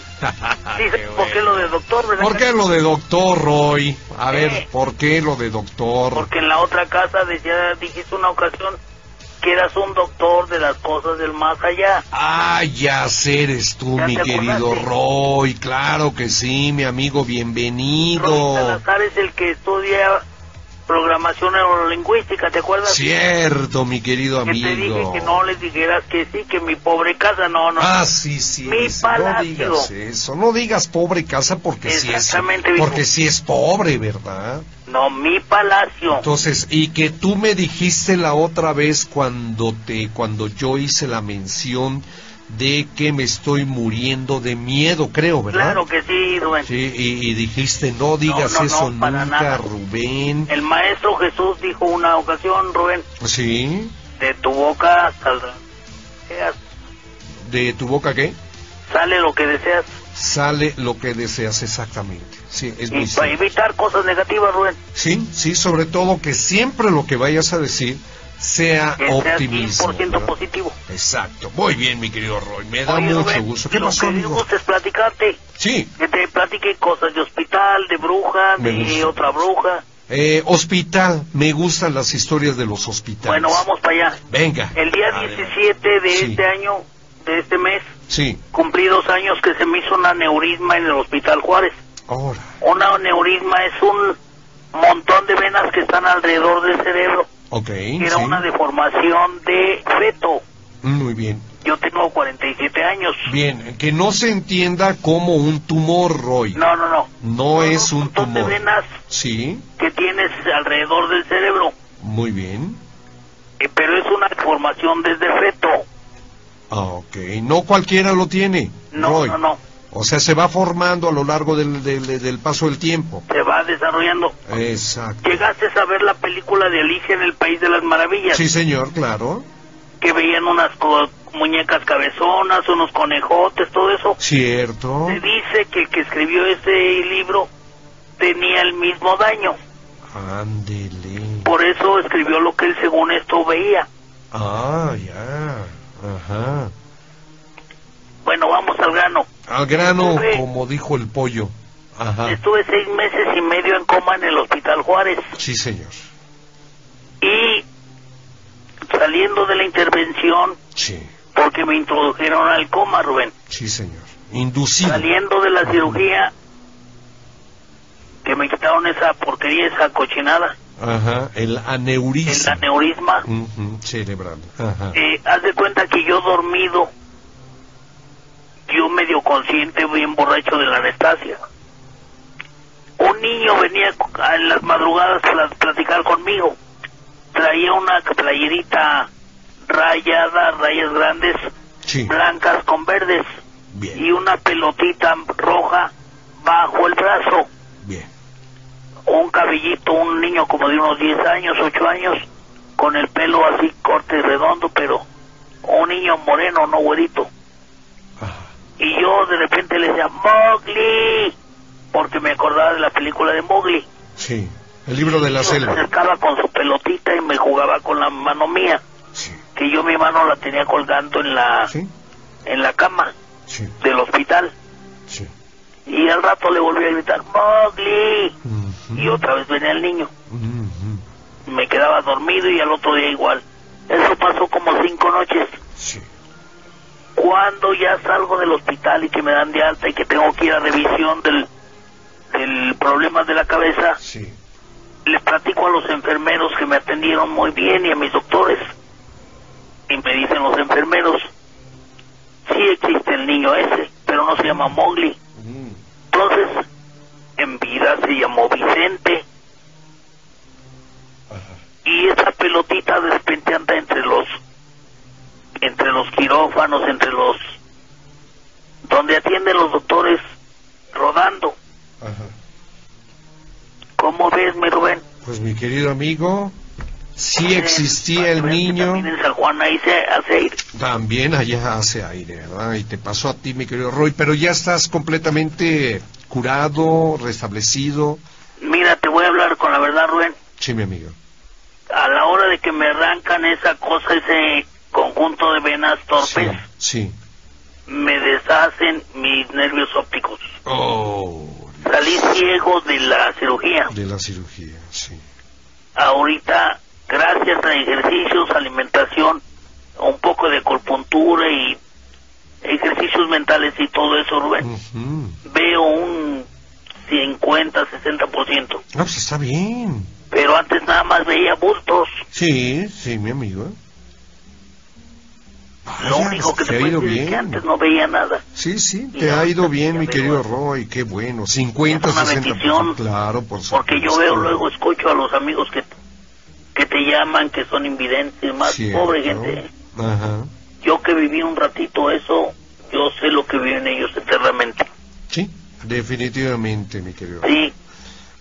Dice, bueno. ¿Por qué lo de doctor? ¿Verdad? ¿Por qué lo de doctor, Roy? A eh. ver, ¿por qué lo de doctor? Porque en la otra casa decía, dijiste una ocasión... que eras un doctor de las cosas del más allá. Ah, ya sé, eres tú, mi querido Roy. Claro que sí, mi amigo, bienvenido. Roy Salazar es el que estudia programación neurolingüística, ¿te acuerdas? Cierto, mi querido amigo. Que te dije que no les dijeras que sí, que mi pobre casa, no, no. Ah, sí, sí. Mi palacio. No digas eso, no digas pobre casa porque sí es, porque sí es pobre, ¿verdad? No, mi palacio. Entonces, y que tú me dijiste la otra vez cuando te, cuando yo hice la mención de que me estoy muriendo de miedo, creo, ¿verdad? Claro que sí, Rubén. Sí, y, y dijiste, no digas no, no, eso no, nunca, nada. Rubén. El maestro Jesús dijo una ocasión, Rubén. Sí. De tu boca saldrá. ¿De tu boca qué? Sale lo que deseas. Sale lo que deseas, exactamente. Sí, es y para evitar cosas negativas, Rubén. Sí, sí, sobre todo que siempre lo que vayas a decir... sea optimista. cien por ciento positivo. Exacto. Muy bien, mi querido Roy. Me da Oye, mucho Rubén, gusto. ¿Qué pasó, amigo? Lo que me gusta es platicarte. Sí. Que te platique cosas de hospital, de bruja, me de gusta. otra bruja. Eh, hospital. Me gustan las historias de los hospitales. Bueno, vamos para allá. Venga. El día diecisiete de sí. este año, de este mes, sí. cumplí dos años que se me hizo un aneurisma en el Hospital Juárez. Ahora. Un aneurisma es un montón de venas que están alrededor del cerebro. Okay, era sí. una deformación de feto. Muy bien. Yo tengo cuarenta y siete años. Bien, que no se entienda como un tumor, Roy. No, no, no. No, no es un tumor. Un montón de venas sí. que tienes alrededor del cerebro. Muy bien. información desde feto. Ah, ok. No cualquiera lo tiene. No, Roy. no, no. O sea, se va formando a lo largo del, del, del paso del tiempo. Se va desarrollando. Exacto. ¿Llegaste a ver la película de Alicia en el País de las Maravillas? Sí, señor, claro. Que veían unas muñecas cabezonas, unos conejotes, todo eso. Cierto. Se dice que el que escribió ese libro tenía el mismo daño. Ándele. Por eso escribió lo que él, según esto, veía. Ah, ya. Ajá. Bueno, vamos al grano. Al grano, estuve, como dijo el pollo. Ajá. Estuve seis meses y medio en coma en el Hospital Juárez. Sí, señor. Y saliendo de la intervención... Sí. Porque me introdujeron al coma, Rubén. Sí, señor. Inducido. Saliendo de la Ajá. cirugía... Que me quitaron esa porquería, esa cochinada. Ajá, el aneurisma. El aneurisma. Uh-huh, cerebral. Ajá. Eh, haz de cuenta que yo dormido... Yo medio consciente, bien borracho de la anestesia. Un niño venía en las madrugadas a platicar conmigo. Traía una playerita rayada, rayas grandes, sí. blancas con verdes. Bien. Y una pelotita roja bajo el brazo. Bien. Un cabellito, un niño como de unos diez años, ocho años, con el pelo así corte redondo, pero un niño moreno, no güerito. Y yo de repente le decía, Mowgli, porque me acordaba de la película de Mowgli. Sí, el libro de la selva. Me acercaba con su pelotita y me jugaba con la mano mía. Sí. Que yo mi mano la tenía colgando en la, ¿Sí? en la cama sí. del hospital. Sí. Y al rato le volví a gritar, Mowgli. Uh-huh. Y otra vez venía el niño. Uh-huh. Me quedaba dormido y al otro día igual. Eso pasó como cinco noches. Sí. Cuando ya salgo del hospital y que me dan de alta y que tengo que ir a revisión del, del problema de la cabeza, sí. les platico a los enfermeros que me atendieron muy bien y a mis doctores. Y me dicen los enfermeros, sí existe el niño ese, pero no se llama Mowgli. Mm. Entonces, en vida se llamó Vicente. Ajá. Y esa pelotita de repente anda entre los... entre los quirófanos, entre los... donde atienden los doctores rodando. Ajá. ¿Cómo ves, mi Rubén? Pues, mi querido amigo, sí existía el niño... También en San Juan ahí se hace aire. También allá hace aire, ¿verdad? Y te pasó a ti, mi querido Roy, pero ya estás completamente curado, restablecido. Mira, te voy a hablar con la verdad, Rubén. Sí, mi amigo. A la hora de que me arrancan esa cosa, ese... conjunto de venas torpes, sí, sí. me deshacen mis nervios ópticos. Oh, Salí ciego de la cirugía. De la cirugía, sí. Ahorita, gracias a ejercicios, alimentación, un poco de acupuntura y ejercicios mentales y todo eso, Rubén, uh-huh. veo un cincuenta, sesenta por ciento. No, pues está bien. Pero antes nada más veía bultos. Sí, sí, mi amigo. Vaya, lo único que te ha ido bien. Es que antes no veía nada. Sí, sí, te ha ido bien, mi querido Roy, qué bueno. cincuenta, sesenta por ciento. Claro, por supuesto. Porque yo veo, luego escucho a los amigos que, que te llaman, que son invidentes, más Cierto. pobre gente. Ajá. Yo que viví un ratito eso, yo sé lo que viven ellos eternamente. Sí, definitivamente, mi querido Roy. Sí.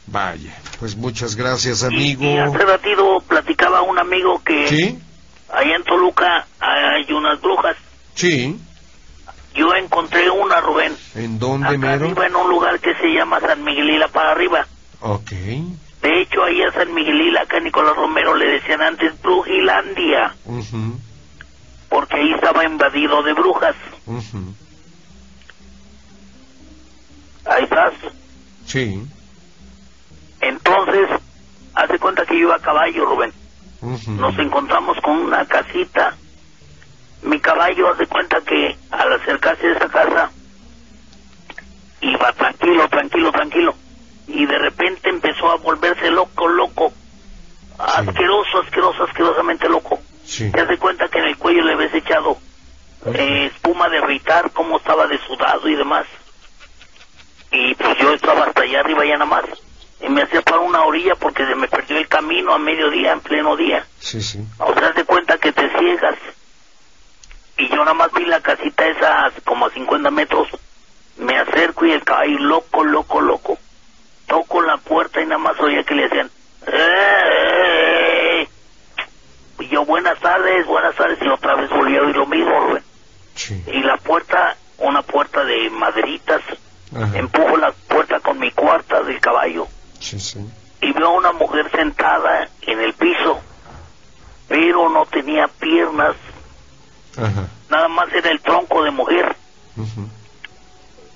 Vaya, pues muchas gracias, amigo. Y, y hace ratito platicaba un amigo que... ¿Sí? Allá en Toluca hay unas brujas. Sí. Yo encontré una, Rubén. ¿En dónde, Acá mero? Arriba, en un lugar que se llama San Miguel Hila para arriba. Ok. De hecho, ahí a San Miguel Hila, acá a Nicolás Romero le decían antes Brujilandia. Uh-huh. Porque ahí estaba invadido de brujas. Uh-huh. Ahí estás. Sí. Entonces, hace cuenta que yo iba a caballo, Rubén. Nos encontramos con una casita. Mi caballo hace cuenta que al acercarse a esa casa iba tranquilo, tranquilo, tranquilo. Y de repente empezó a volverse loco, loco. Sí. Asqueroso, asqueroso, asquerosamente loco. Sí. Y hace cuenta que en el cuello le habías echado eh, espuma de afeitar, como estaba desudado y demás. Y pues yo estaba hasta allá arriba ya nada más. y me hacía para una orilla porque se me perdió el camino a mediodía, en pleno día. Sí, sí. O sea, haz de cuenta que te ciegas. Y yo nada más vi la casita esa como a cincuenta metros. Me acerco y el caballo loco, loco, loco. Toco la puerta y nada más oía que le decían... ¡Eh! Y yo, buenas tardes, buenas tardes. Y otra vez volví a oír lo mismo, Rubén. Sí. Y la puerta, una puerta de maderitas. Ajá. Empujo la puerta con mi cuarta del caballo. Sí, sí. Y veo a una mujer sentada en el piso. Pero no tenía piernas. Ajá. Nada más era el tronco de mujer. Uh-huh.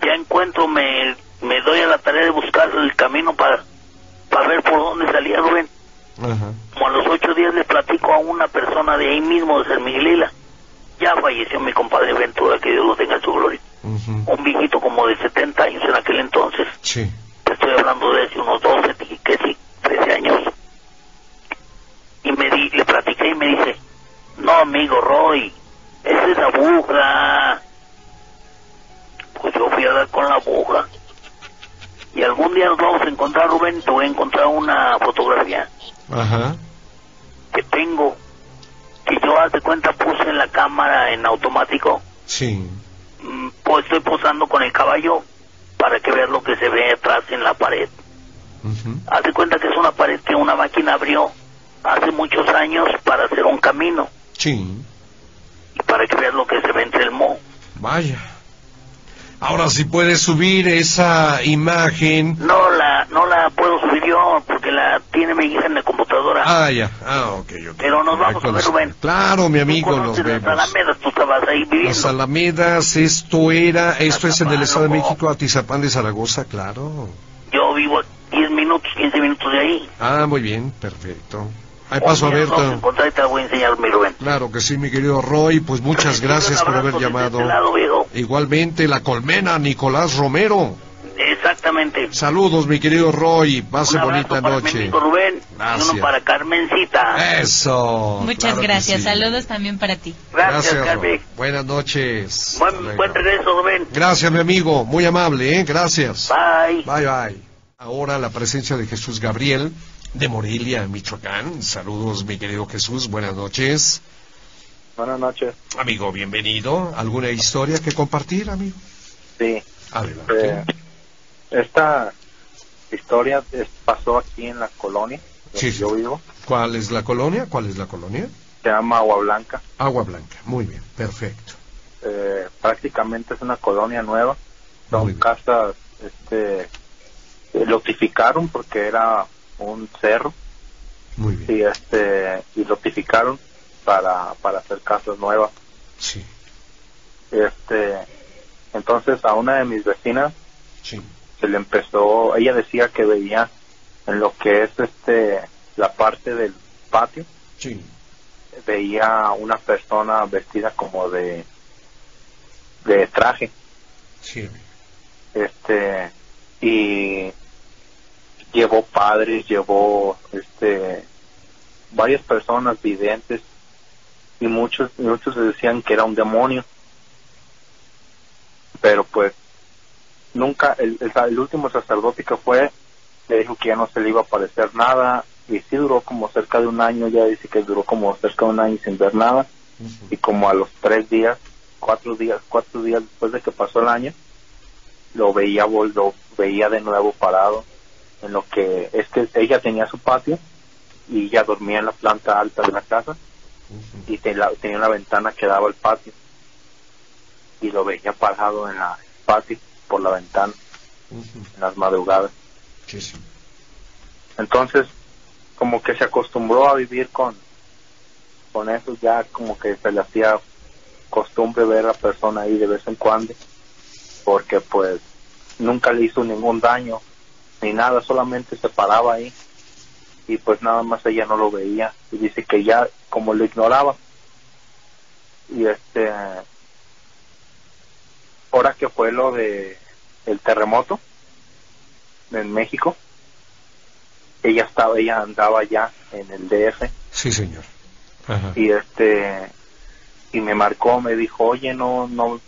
Ya encuentro, me, me doy a la tarea de buscar el camino para, para ver por dónde salía, Rubén. Ajá. Como a los ocho días le platico a una persona de ahí mismo, de San Miguel Hila. Ya falleció mi compadre Ventura, que Dios lo tenga en su gloria. Uh-huh. Un viejito como de setenta años en aquel entonces. Sí. Te estoy hablando de hace unos doce, que sí, trece años. Y me di, le platiqué y me dice, no, amigo Roy, esa es la aguja. Pues yo fui a dar con la aguja. Y algún día nos vamos a encontrar, Rubén, te voy a encontrar una fotografía. Ajá. Que tengo, que yo, haz de cuenta, puse en la cámara en automático. Sí. Pues estoy posando con el caballo para que veas lo que se ve atrás en la pared. Uh-huh. Haz de cuenta que es una pared que una máquina abrió hace muchos años para hacer un camino. Sí. Y para que veas lo que se ve entre el moho. Vaya. Ahora, si puedes subir esa imagen... No la, no la puedo subir yo, porque la tiene mi hija en la computadora. Ah, ya. Ah, ok, ok. Pero nos vamos a ver, Rubén. Claro, mi amigo, nos vemos. Las Alamedas, tú estabas ahí viviendo. Las Alamedas, esto era... Esto es en el Estado de México, Atizapán de Zaragoza, claro. Yo vivo diez minutos, quince minutos de ahí. Ah, muy bien, perfecto. Ahí paso a ver. Te voy a enseñar, mi Rubén. Claro que sí, mi querido Roy. Pues muchas gracias por haber llamado. Igualmente, la colmena, Nicolás Romero. Exactamente. Saludos, mi querido Roy. Pase bonita noche. Un abrazo para mi amigo Rubén. Gracias. Y uno para Carmencita. Eso. Muchas gracias. Saludos también para ti. Gracias, Carmen. Buenas noches. Buen, buen regreso, Rubén. Gracias, mi amigo. Muy amable, ¿eh? Gracias. Bye. Bye, bye. Ahora la presencia de Jesús Gabriel, de Morelia, Michoacán. Saludos, mi querido Jesús, buenas noches. Buenas noches. Amigo, bienvenido. ¿Alguna historia que compartir, amigo? Sí. Adelante. Eh, esta historia es, pasó aquí en la colonia, donde sí, sí. yo vivo. ¿Cuál es la colonia? ¿Cuál es la colonia? Se llama Agua Blanca. Agua Blanca, muy bien, perfecto. Eh, prácticamente es una colonia nueva. Son casas, este, lotificaron porque era... un cerro. Muy bien. Y este y lotificaron para para hacer casas nuevas. Sí. Este entonces a una de mis vecinas sí. se le empezó, ella decía que veía en lo que es este la parte del patio. Sí. Veía una persona vestida como de de traje. Sí. Este y llevó padres, llevó este varias personas videntes y muchos muchos decían que era un demonio, pero pues nunca el, el, el último sacerdote que fue le dijo que ya no se le iba a aparecer nada y sí duró como cerca de un año, ya dice que duró como cerca de un año sin ver nada. Uh-huh. Y como a los tres días, cuatro días, cuatro días después de que pasó el año, lo veía, lo veía de nuevo parado en lo que es que ella tenía su patio y ella dormía en la planta alta de la casa. Uh-huh. Y te la, tenía una ventana que daba al patio y lo veía parado en la patio por la ventana. Uh-huh. En las madrugadas. Sí, sí. Entonces como que se acostumbró a vivir con con eso, ya como que se le hacía costumbre ver a la persona ahí de vez en cuando, porque pues nunca le hizo ningún daño ni nada, solamente se paraba ahí y pues nada más ella no lo veía y dice que ya como lo ignoraba. Y este ahora que fue lo de el terremoto en México, ella estaba, ella andaba ya en el D F. Sí, señor. Ajá. Y este y me marcó, me dijo, oye, no no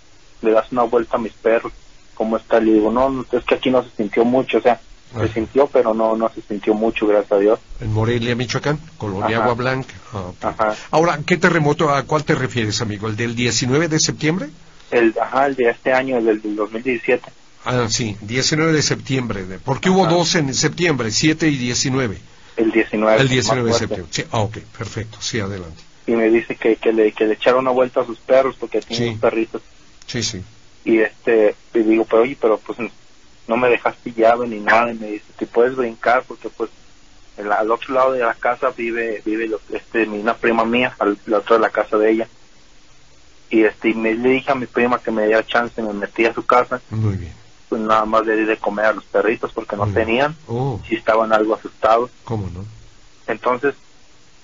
le das una vuelta a mis perros, ¿cómo está? Le digo, no, es que aquí no se sintió mucho, o sea, Se sintió, pero no no se sintió mucho, gracias a Dios. En Morelia, Michoacán, colonia Agua Blanca. Oh, okay. Ahora, ¿qué terremoto, a cuál te refieres, amigo? ¿El del diecinueve de septiembre? El, ajá, el de este año, el del dos mil diecisiete. Ah, sí, diecinueve de septiembre. ¿Por qué hubo dos en septiembre, siete y diecinueve? El diecinueve. El diecinueve de septiembre. Sí, ah, ok, perfecto, sí, adelante. Y me dice que, que, le, que le echaron una vuelta a sus perros porque tienen sí. Unos perritos. Sí, sí. Y este, y digo, pero oye, pero pues no me dejaste llave ni nada, y me dice, te puedes brincar porque pues el, al otro lado de la casa vive vive lo, este, una prima mía, al, al otro de la casa de ella. Y este, y me, le dije a mi prima que me diera chance, me metí a su casa. Muy bien. Pues nada más le di de comer a los perritos porque no tenían, oh. sí estaban algo asustados. ¿Cómo no? Entonces,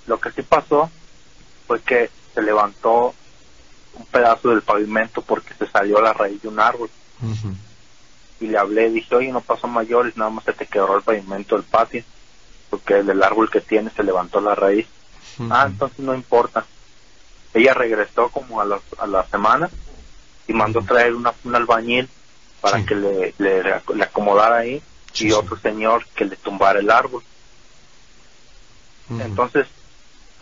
lo que sí pasó fue que se levantó un pedazo del pavimento porque se salió la raíz de un árbol. Uh-huh. Y le hablé, dije, oye, no pasó mayores, nada más se te quebró el pavimento del patio, porque del árbol que tiene se levantó la raíz. Uh-huh. Ah, entonces no importa. Ella regresó como a la, a la semana y mandó uh-huh. traer una, un albañil para sí. que le, le, le acomodara ahí sí, y otro sí. señor que le tumbara el árbol. Uh-huh. Entonces,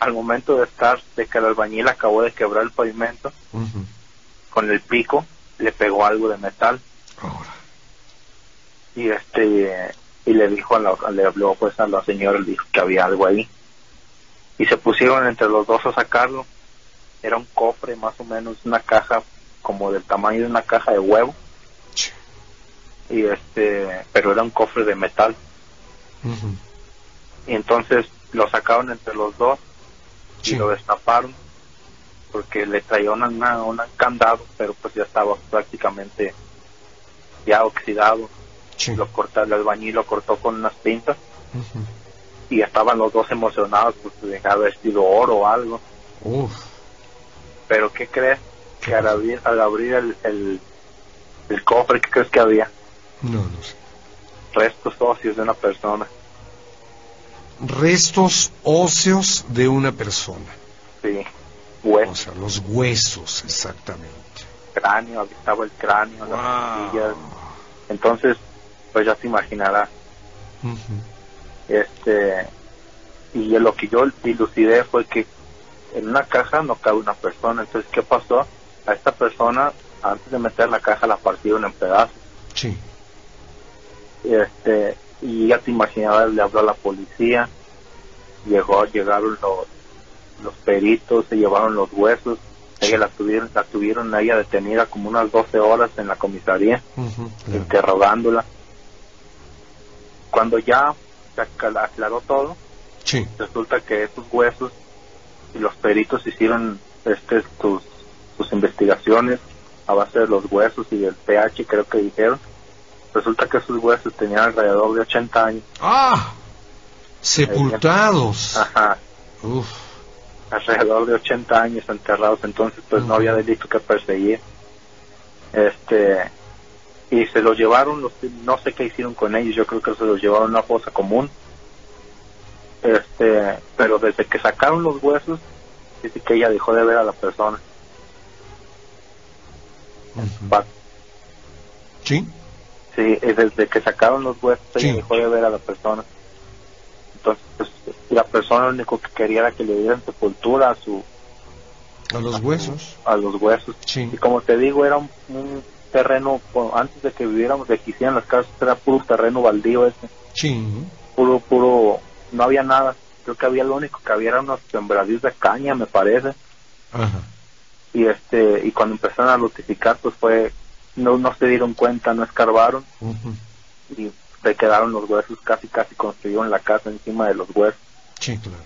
al momento de estar, de que el albañil acabó de quebrar el pavimento, uh-huh. con el pico le pegó algo de metal. Ahora. Y este y le dijo a la, le habló pues a la señora, le dijo que había algo ahí y se pusieron entre los dos a sacarlo. Era un cofre, más o menos una caja como del tamaño de una caja de huevo, y este pero era un cofre de metal. Uh-huh. Y entonces lo sacaron entre los dos sí. y lo destaparon porque le traían una, una candado, pero pues ya estaba prácticamente ya oxidado. Sí. Lo cortó, el albañil lo cortó con unas pinzas. Uh-huh. Y estaban los dos emocionados porque dejaba haber sido oro o algo. Uf. Pero ¿qué crees? ¿Qué que al abrir, al abrir el, el, el cofre, ¿qué crees que había? No, no sé. Restos óseos de una persona. Restos óseos de una persona. Sí, huesos. O sea, los huesos, exactamente. Cráneo, aquí estaba el cráneo, wow. las costillas. Entonces, pues ya te imaginarás. Uh-huh. Este, y lo que yo dilucidé fue que en una caja no cabe una persona. Entonces, ¿qué pasó? A esta persona, antes de meter la caja, la partieron en pedazos. Sí. Este, y ya te imaginarás, le habló a la policía. Llegó, llegaron los, los peritos, se llevaron los huesos. Ella la tuvieron, la tuvieron a ella detenida como unas doce horas en la comisaría, uh-huh, claro. interrogándola. Cuando ya se aclaró todo, sí. resulta que esos huesos, y los peritos hicieron este, sus, sus investigaciones a base de los huesos y del pH, creo que dijeron. Resulta que esos huesos tenían alrededor de ochenta años. ¡Ah! Sepultados. Ajá. Uf. Alrededor de ochenta años enterrados, entonces pues uh-huh. no había delito que perseguir. Este y se los llevaron, los, no sé qué hicieron con ellos, yo creo que se los llevaron a una fosa común. Este, pero desde que sacaron los huesos, dice que ella dejó de ver a la persona. Uh-huh. ¿Sí? Sí, desde que sacaron los huesos, sí. ella dejó de ver a la persona. Entonces, pues, la persona lo único que quería era que le dieran sepultura a su... A los a su, huesos. A los huesos. Sí. Y como te digo, era un, un terreno, antes de que viviéramos, de que hicieran las casas, era puro terreno baldío ese. Sí. Puro, puro, no había nada. Creo que había, lo único que había eran unos sembradíos de caña, me parece. Ajá. Y este, y cuando empezaron a notificar, pues fue, no, no se dieron cuenta, no escarbaron. Uh-huh. Y se quedaron los huesos, casi, casi construyeron la casa encima de los huesos. Sí, claro.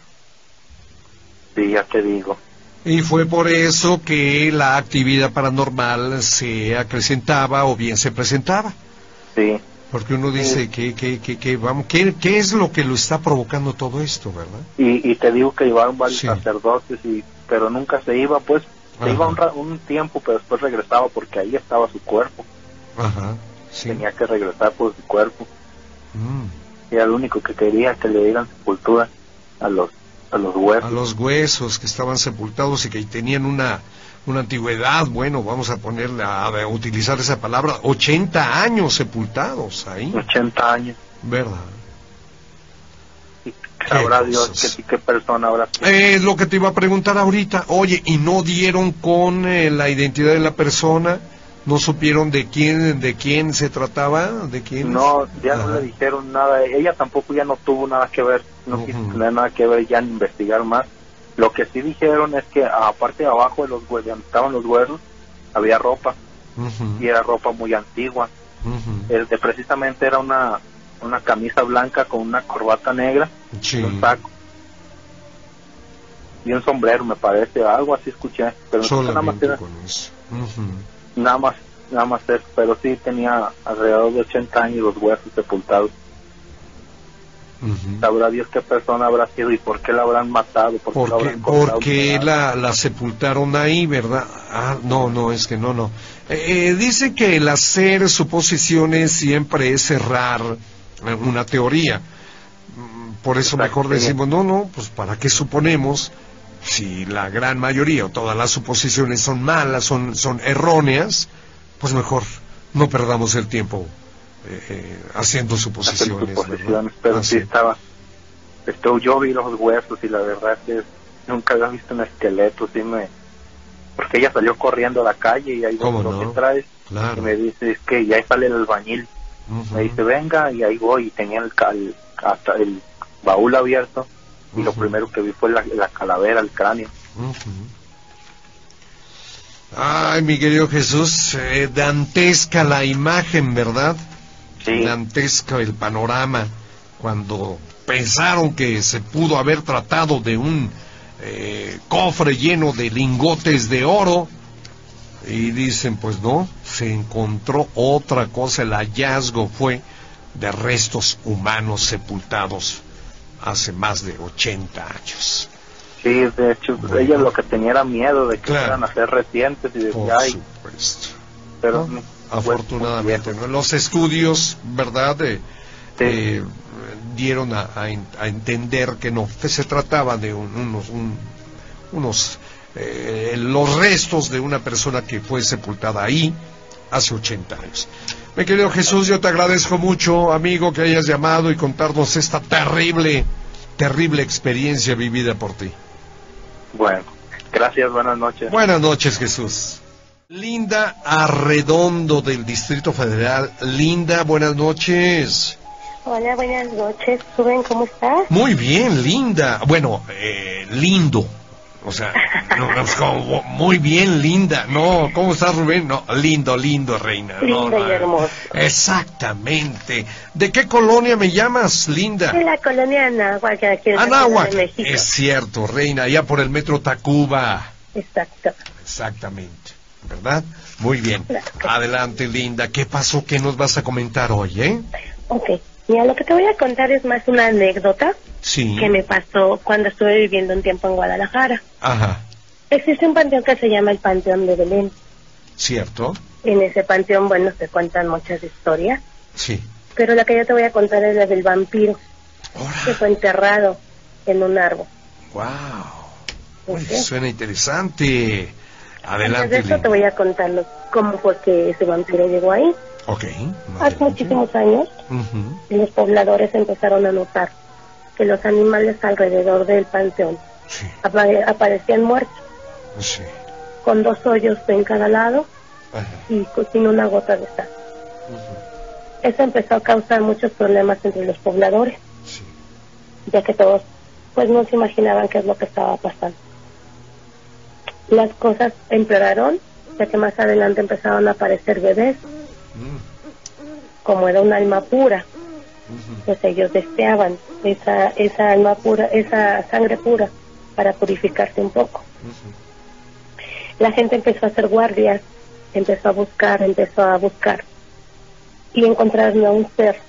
Sí, ya te digo. Y fue por eso que la actividad paranormal se acrecentaba o bien se presentaba. Sí. Porque uno dice, sí. que, que, que, que, vamos, ¿qué, qué es lo que lo está provocando todo esto, verdad? Y, y te digo que llevaron varios sí. sacerdotes, y, pero nunca se iba, pues, se Ajá. iba un, un tiempo, pero después regresaba porque ahí estaba su cuerpo. Ajá, sí. Tenía que regresar por su cuerpo. Mm. Y era lo único que quería, que le dieran sepultura. A los, a los huesos. A los huesos que estaban sepultados y que tenían una, una antigüedad, bueno, vamos a ponerle, a, a utilizar esa palabra, ochenta años sepultados ahí. ochenta años. ¿verdad? Sabrá Dios qué, qué persona habrá. Eh, es lo que te iba a preguntar ahorita. Oye, ¿y no dieron con eh, la identidad de la persona? ¿No supieron de quién de quién se trataba? ¿De quién? No, ya Ajá. no le dijeron nada. Ella tampoco ya no tuvo nada que ver. No uh-huh. quiso tener nada que ver ya ni investigar más. Lo que sí dijeron es que aparte de abajo de los donde estaban los huesos, había ropa. Uh-huh. Y era ropa muy antigua. Uh-huh. Este, precisamente era una... una camisa blanca con una corbata negra, sí. un saco y un sombrero, me parece, algo así escuché, pero nada más era, uh-huh. nada más nada más eso, pero sí tenía alrededor de ochenta años los huesos sepultados. Uh-huh. Sabrá Dios qué persona habrá sido y por qué la habrán matado, por qué, porque, la, habrán porque la, la sepultaron ahí, ¿verdad? Ah, no, no, es que no, no. Eh, eh, dice que el hacer suposiciones siempre es cerrar una teoría. Por eso mejor decimos, no, no, pues ¿para qué suponemos si la gran mayoría o todas las suposiciones son malas, son, son erróneas? Pues mejor no perdamos el tiempo eh, eh, haciendo suposiciones. suposiciones pero ah, sí estaba, estoy, yo vi los huesos y la verdad es que nunca había visto un esqueleto, sí me... Porque ella salió corriendo a la calle y ahí voy, ¿no? ¿Qué traes? Claro. Y me dice, es que ya sale el albañil. Uh-huh. Me dice, venga, y ahí voy. Y tenía el, el, hasta el baúl abierto. Y uh-huh. lo primero que vi fue la, la calavera, el cráneo. Uh-huh. Ay, mi querido Jesús, eh, dantesca la imagen, ¿verdad? Sí. Dantesca el panorama. Cuando pensaron que se pudo haber tratado de un... Eh, cofre lleno de lingotes de oro y dicen pues no, se encontró otra cosa. El hallazgo fue de restos humanos sepultados hace más de ochenta años. Sí, de hecho, bueno, ella lo que tenía era miedo de que claro, fueran a ser recientes y de por ay, supuesto. Pero ¿no? Afortunadamente no, los estudios, ¿verdad? De, sí. eh, dieron a, a, a entender que no, que se trataba de un, unos, un, unos eh, los restos de una persona que fue sepultada ahí hace ochenta años. Mi querido Jesús, yo te agradezco mucho, amigo, que hayas llamado y contarnos esta terrible, terrible experiencia vivida por ti. Bueno, gracias, buenas noches. Buenas noches, Jesús. Linda Arredondo del Distrito Federal. Linda, buenas noches. Hola, buenas noches, Rubén, ¿cómo estás? Muy bien, Linda. Bueno, eh, lindo. O sea, no, no, como, muy bien, Linda. No, ¿cómo estás, Rubén? No, lindo, lindo, reina. Lindo no, no, y hermoso. Exactamente. ¿De qué colonia me llamas, Linda? De la colonia Anáhuac, aquí en Anáhuac, México. Es cierto, reina, allá por el metro Tacuba. Exacto. Exactamente, ¿verdad? Muy bien. Adelante, Linda. ¿Qué pasó? ¿Qué nos vas a comentar hoy, eh? Ok. Mira, lo que te voy a contar es más una anécdota sí. que me pasó cuando estuve viviendo un tiempo en Guadalajara. Ajá. Existe un panteón que se llama el Panteón de Belén. Cierto. En ese panteón, bueno, se cuentan muchas historias. Sí. Pero la que yo te voy a contar es la del vampiro. Ora. Que fue enterrado en un árbol. ¡Wow! Uy, suena interesante. Adelante. Antes de esto te voy a contar cómo fue que ese vampiro llegó ahí. Okay, hace muchísimos años uh-huh. los pobladores empezaron a notar que los animales alrededor del panteón sí. apare aparecían muertos sí. con dos hoyos en cada lado uh-huh. y sin una gota de sal. Uh-huh. Eso empezó a causar muchos problemas entre los pobladores sí. ya que todos pues no se imaginaban qué es lo que estaba pasando. Las cosas empeoraron ya que más adelante empezaron a aparecer bebés. Como era un alma pura, uh-huh. pues ellos deseaban esa esa alma pura, esa sangre pura para purificarse un poco. Uh-huh. La gente empezó a hacer guardias, empezó a buscar, empezó a buscar y encontraron a un ser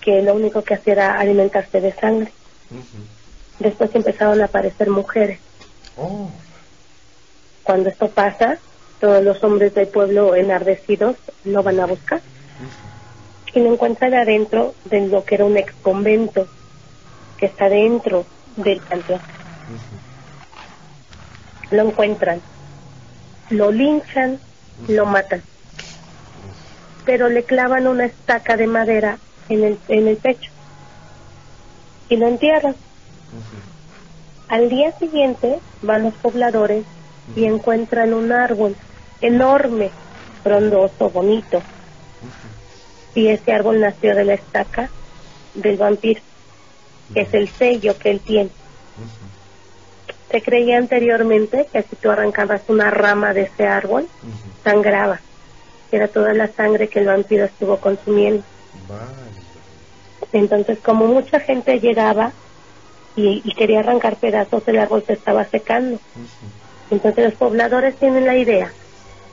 que lo único que hacía era alimentarse de sangre. Uh-huh. Después empezaron a aparecer mujeres. Oh. Cuando esto pasa, todos los hombres del pueblo enardecidos lo van a buscar. Uh-huh. Y lo encuentran adentro de lo que era un ex convento que está dentro del panteón. Uh-huh. Lo encuentran, lo linchan, uh-huh. lo matan. pero le clavan una estaca de madera en el, en el pecho y lo entierran. Uh-huh. Al día siguiente van los pobladores uh-huh. y encuentran un árbol enorme, frondoso, bonito. Uh-huh. Y ese árbol nació de la estaca del vampiro, que uh-huh. es el sello que él tiene. Uh-huh. Se creía anteriormente que si tú arrancabas una rama de ese árbol, uh-huh. sangraba. Era toda la sangre que el vampiro estuvo consumiendo. Vale. Entonces, como mucha gente llegaba y, y quería arrancar pedazos, el árbol se estaba secando. Uh-huh. Entonces los pobladores tienen la idea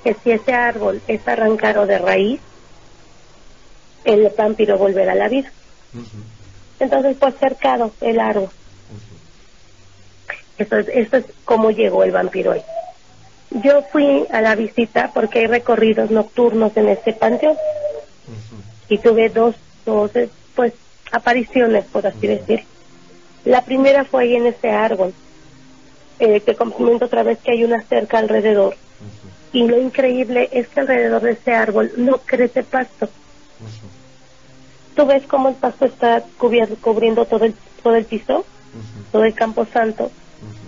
que si ese árbol es arrancado de raíz, el vampiro volverá a la vida. Uh-huh. Entonces fue cercado el árbol. Uh-huh. Eso es, eso es como llegó el vampiro hoy. Yo fui a la visita porque hay recorridos nocturnos en este panteón. Uh-huh. Y tuve dos, dos pues, apariciones, por así uh-huh. decir. La primera fue ahí en ese árbol. Eh, te comento otra vez que hay una cerca alrededor. Uh-huh. Y lo increíble es que alrededor de ese árbol no crece pasto. Uh-huh. Tú ves cómo el pasto está cubierto, cubriendo todo el, todo el piso, uh-huh. todo el campo santo. Uh-huh.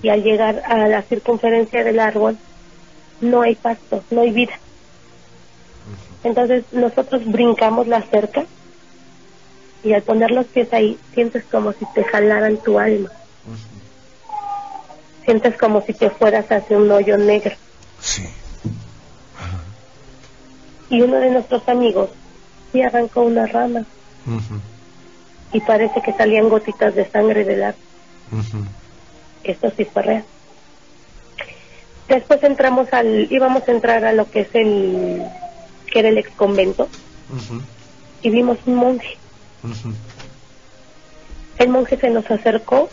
Y al llegar a la circunferencia del árbol, no hay pasto, no hay vida. Uh-huh. Entonces nosotros brincamos la cerca y al poner los pies ahí sientes como si te jalaran tu alma. Uh-huh. Sientes como si te fueras hacia un hoyo negro. Sí. Uh-huh. Y uno de nuestros amigos sí arrancó una rama. Uh-huh. Y parece que salían gotitas de sangre del árbol. Uh-huh. Esto sí fue real. Después entramos al, íbamos a entrar a lo que es el, que era el ex convento, uh-huh. y vimos un monje. Uh-huh. El monje se nos acercó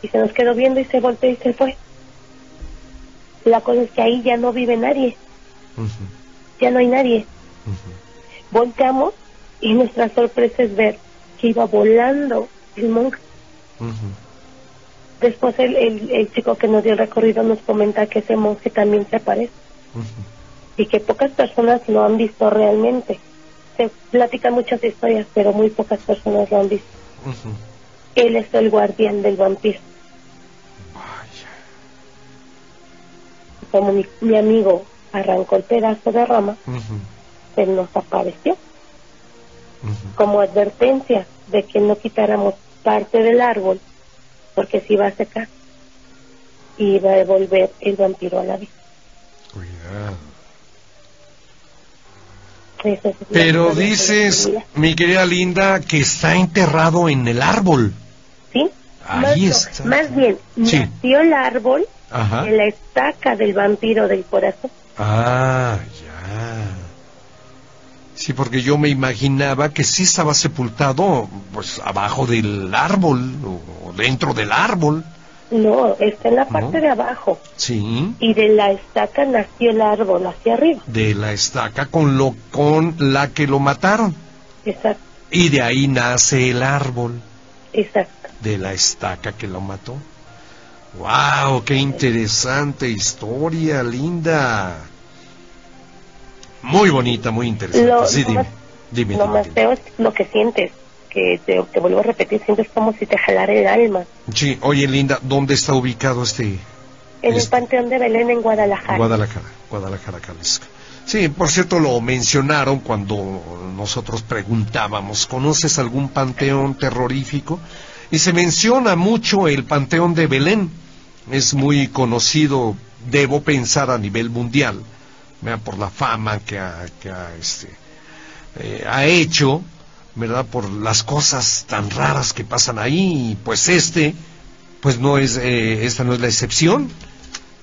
y se nos quedó viendo y se volteó y se fue. La cosa es que ahí ya no vive nadie, uh-huh. ya no hay nadie. Uh-huh. Volteamos y nuestra sorpresa es ver que iba volando el monje. Uh-huh. Después el, el, el chico que nos dio el recorrido nos comenta que ese monje también se aparece. Uh-huh. Y que pocas personas lo han visto realmente. Se platican muchas historias, pero muy pocas personas lo han visto. Uh-huh. Él es el guardián del vampiro. Vaya. Como mi, mi amigo arrancó el pedazo de rama, uh-huh. él nos apareció. Uh-huh. Como advertencia de que no quitáramos parte del árbol, porque si va a secar y va a devolver el vampiro a la vida. Cuidado. Eso es. Pero dices, mi querida Linda, que está enterrado en el árbol. Sí. Ahí más, está. Más bien, sí. nació el árbol Ajá. en la estaca del vampiro del corazón. Ah, ya. Sí, porque yo me imaginaba que sí estaba sepultado, pues, abajo del árbol, o dentro del árbol. No, está en la parte ¿no? de abajo. Sí. Y de la estaca nació el árbol, hacia arriba. De la estaca con lo con la que lo mataron. Exacto. Y de ahí nace el árbol. Exacto. De la estaca que lo mató. ¡Wow! ¡Qué interesante historia, Linda! Muy bonita, muy interesante. Lo, sí, lo dime, más, dime, lo dime, más feo es lo que sientes, que te, te vuelvo a repetir, sientes como si te jalara el alma. Sí, oye, Linda, ¿dónde está ubicado este? En este... el Panteón de Belén, en Guadalajara. Guadalajara, Guadalajara, Jalisco. Sí, por cierto, lo mencionaron cuando nosotros preguntábamos, ¿conoces algún panteón terrorífico? Y se menciona mucho el Panteón de Belén. Es muy conocido, debo pensar, a nivel mundial. ¿Verdad? Por la fama que ha, que ha, este, eh, ha hecho, ¿verdad? Por las cosas tan raras que pasan ahí, y pues este, pues no es, eh, esta no es la excepción,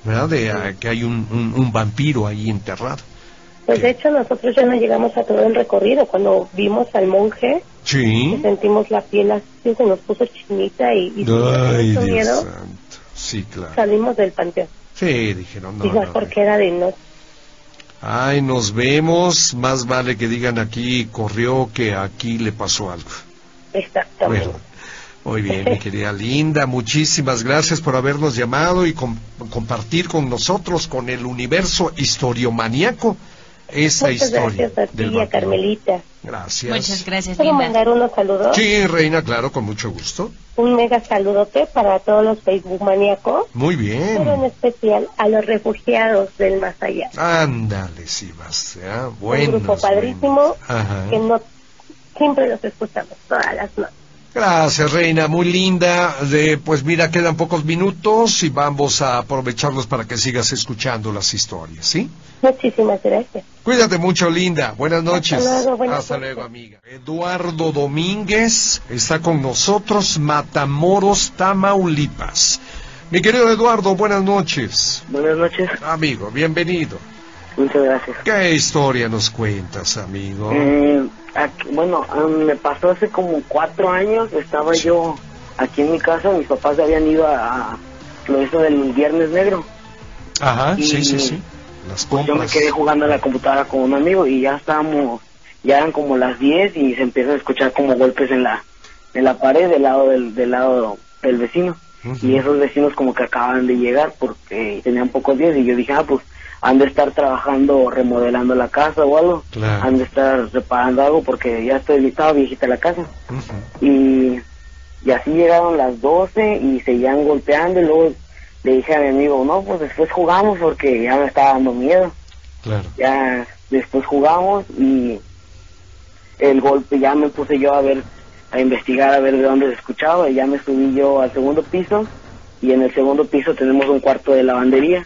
¿verdad? De a, que hay un, un, un vampiro ahí enterrado. Pues que... de hecho nosotros ya no llegamos a todo el recorrido, cuando vimos al monje, sí. sentimos la piel así, se nos puso chinita y, y ay, Dios miedo, santo. Sí, claro. Salimos del panteón. Sí, dijeron no. Igual no, porque no. era de noche. Ay, nos vemos, más vale que digan aquí corrió que aquí le pasó algo. Exactamente. Bueno, muy bien, mi querida Linda, muchísimas gracias por habernos llamado y com compartir con nosotros, con el universo historiomaníaco, esa Muchas historia. Gracias a ti, del a Carmelita. Gracias. Muchas gracias, Linda. ¿Puedo mandar unos saludos? Sí, reina, claro, con mucho gusto. Un mega saludote para todos los Facebook maníacos. Muy bien. Pero en especial a los refugiados del más allá. Ándale, sí, vas. ¿eh? Buenos, un grupo padrísimo que no, siempre los escuchamos todas las noches. Gracias, reina, muy linda. Eh, pues mira, quedan pocos minutos y vamos a aprovecharlos para que sigas escuchando las historias, ¿sí? Muchísimas gracias. Cuídate mucho, linda. Buenas noches. Hasta luego, buenas Hasta noches. luego, amiga. Eduardo Domínguez está con nosotros, Matamoros, Tamaulipas. Mi querido Eduardo, buenas noches. Buenas noches. Amigo, bienvenido. Muchas gracias. ¿Qué historia nos cuentas, amigo? Eh, aquí, bueno, um, me pasó hace como cuatro años. Estaba sí. yo aquí en mi casa. Mis papás habían ido a, a lo eso del Viernes Negro. Ajá, y, sí, sí, sí. Las compras. Pues yo me quedé jugando a la computadora con un amigo y ya estábamos, ya eran como las diez y se empiezan a escuchar como golpes en la, en la pared del lado del, del lado del vecino. Uh-huh. Y esos vecinos como que acababan de llegar porque tenían pocos días y yo dije, ah, pues han de estar trabajando o remodelando la casa o algo, claro. han de estar reparando algo porque ya estoy, estaba viejita la casa. Uh-huh. y, y así llegaron las doce y seguían golpeando y luego le dije a mi amigo, no, pues después jugamos porque ya me estaba dando miedo. Claro. Ya después jugamos y el golpe ya me puse yo a ver, a investigar, a ver de dónde se escuchaba y ya me subí yo al segundo piso y en el segundo piso tenemos un cuarto de lavandería.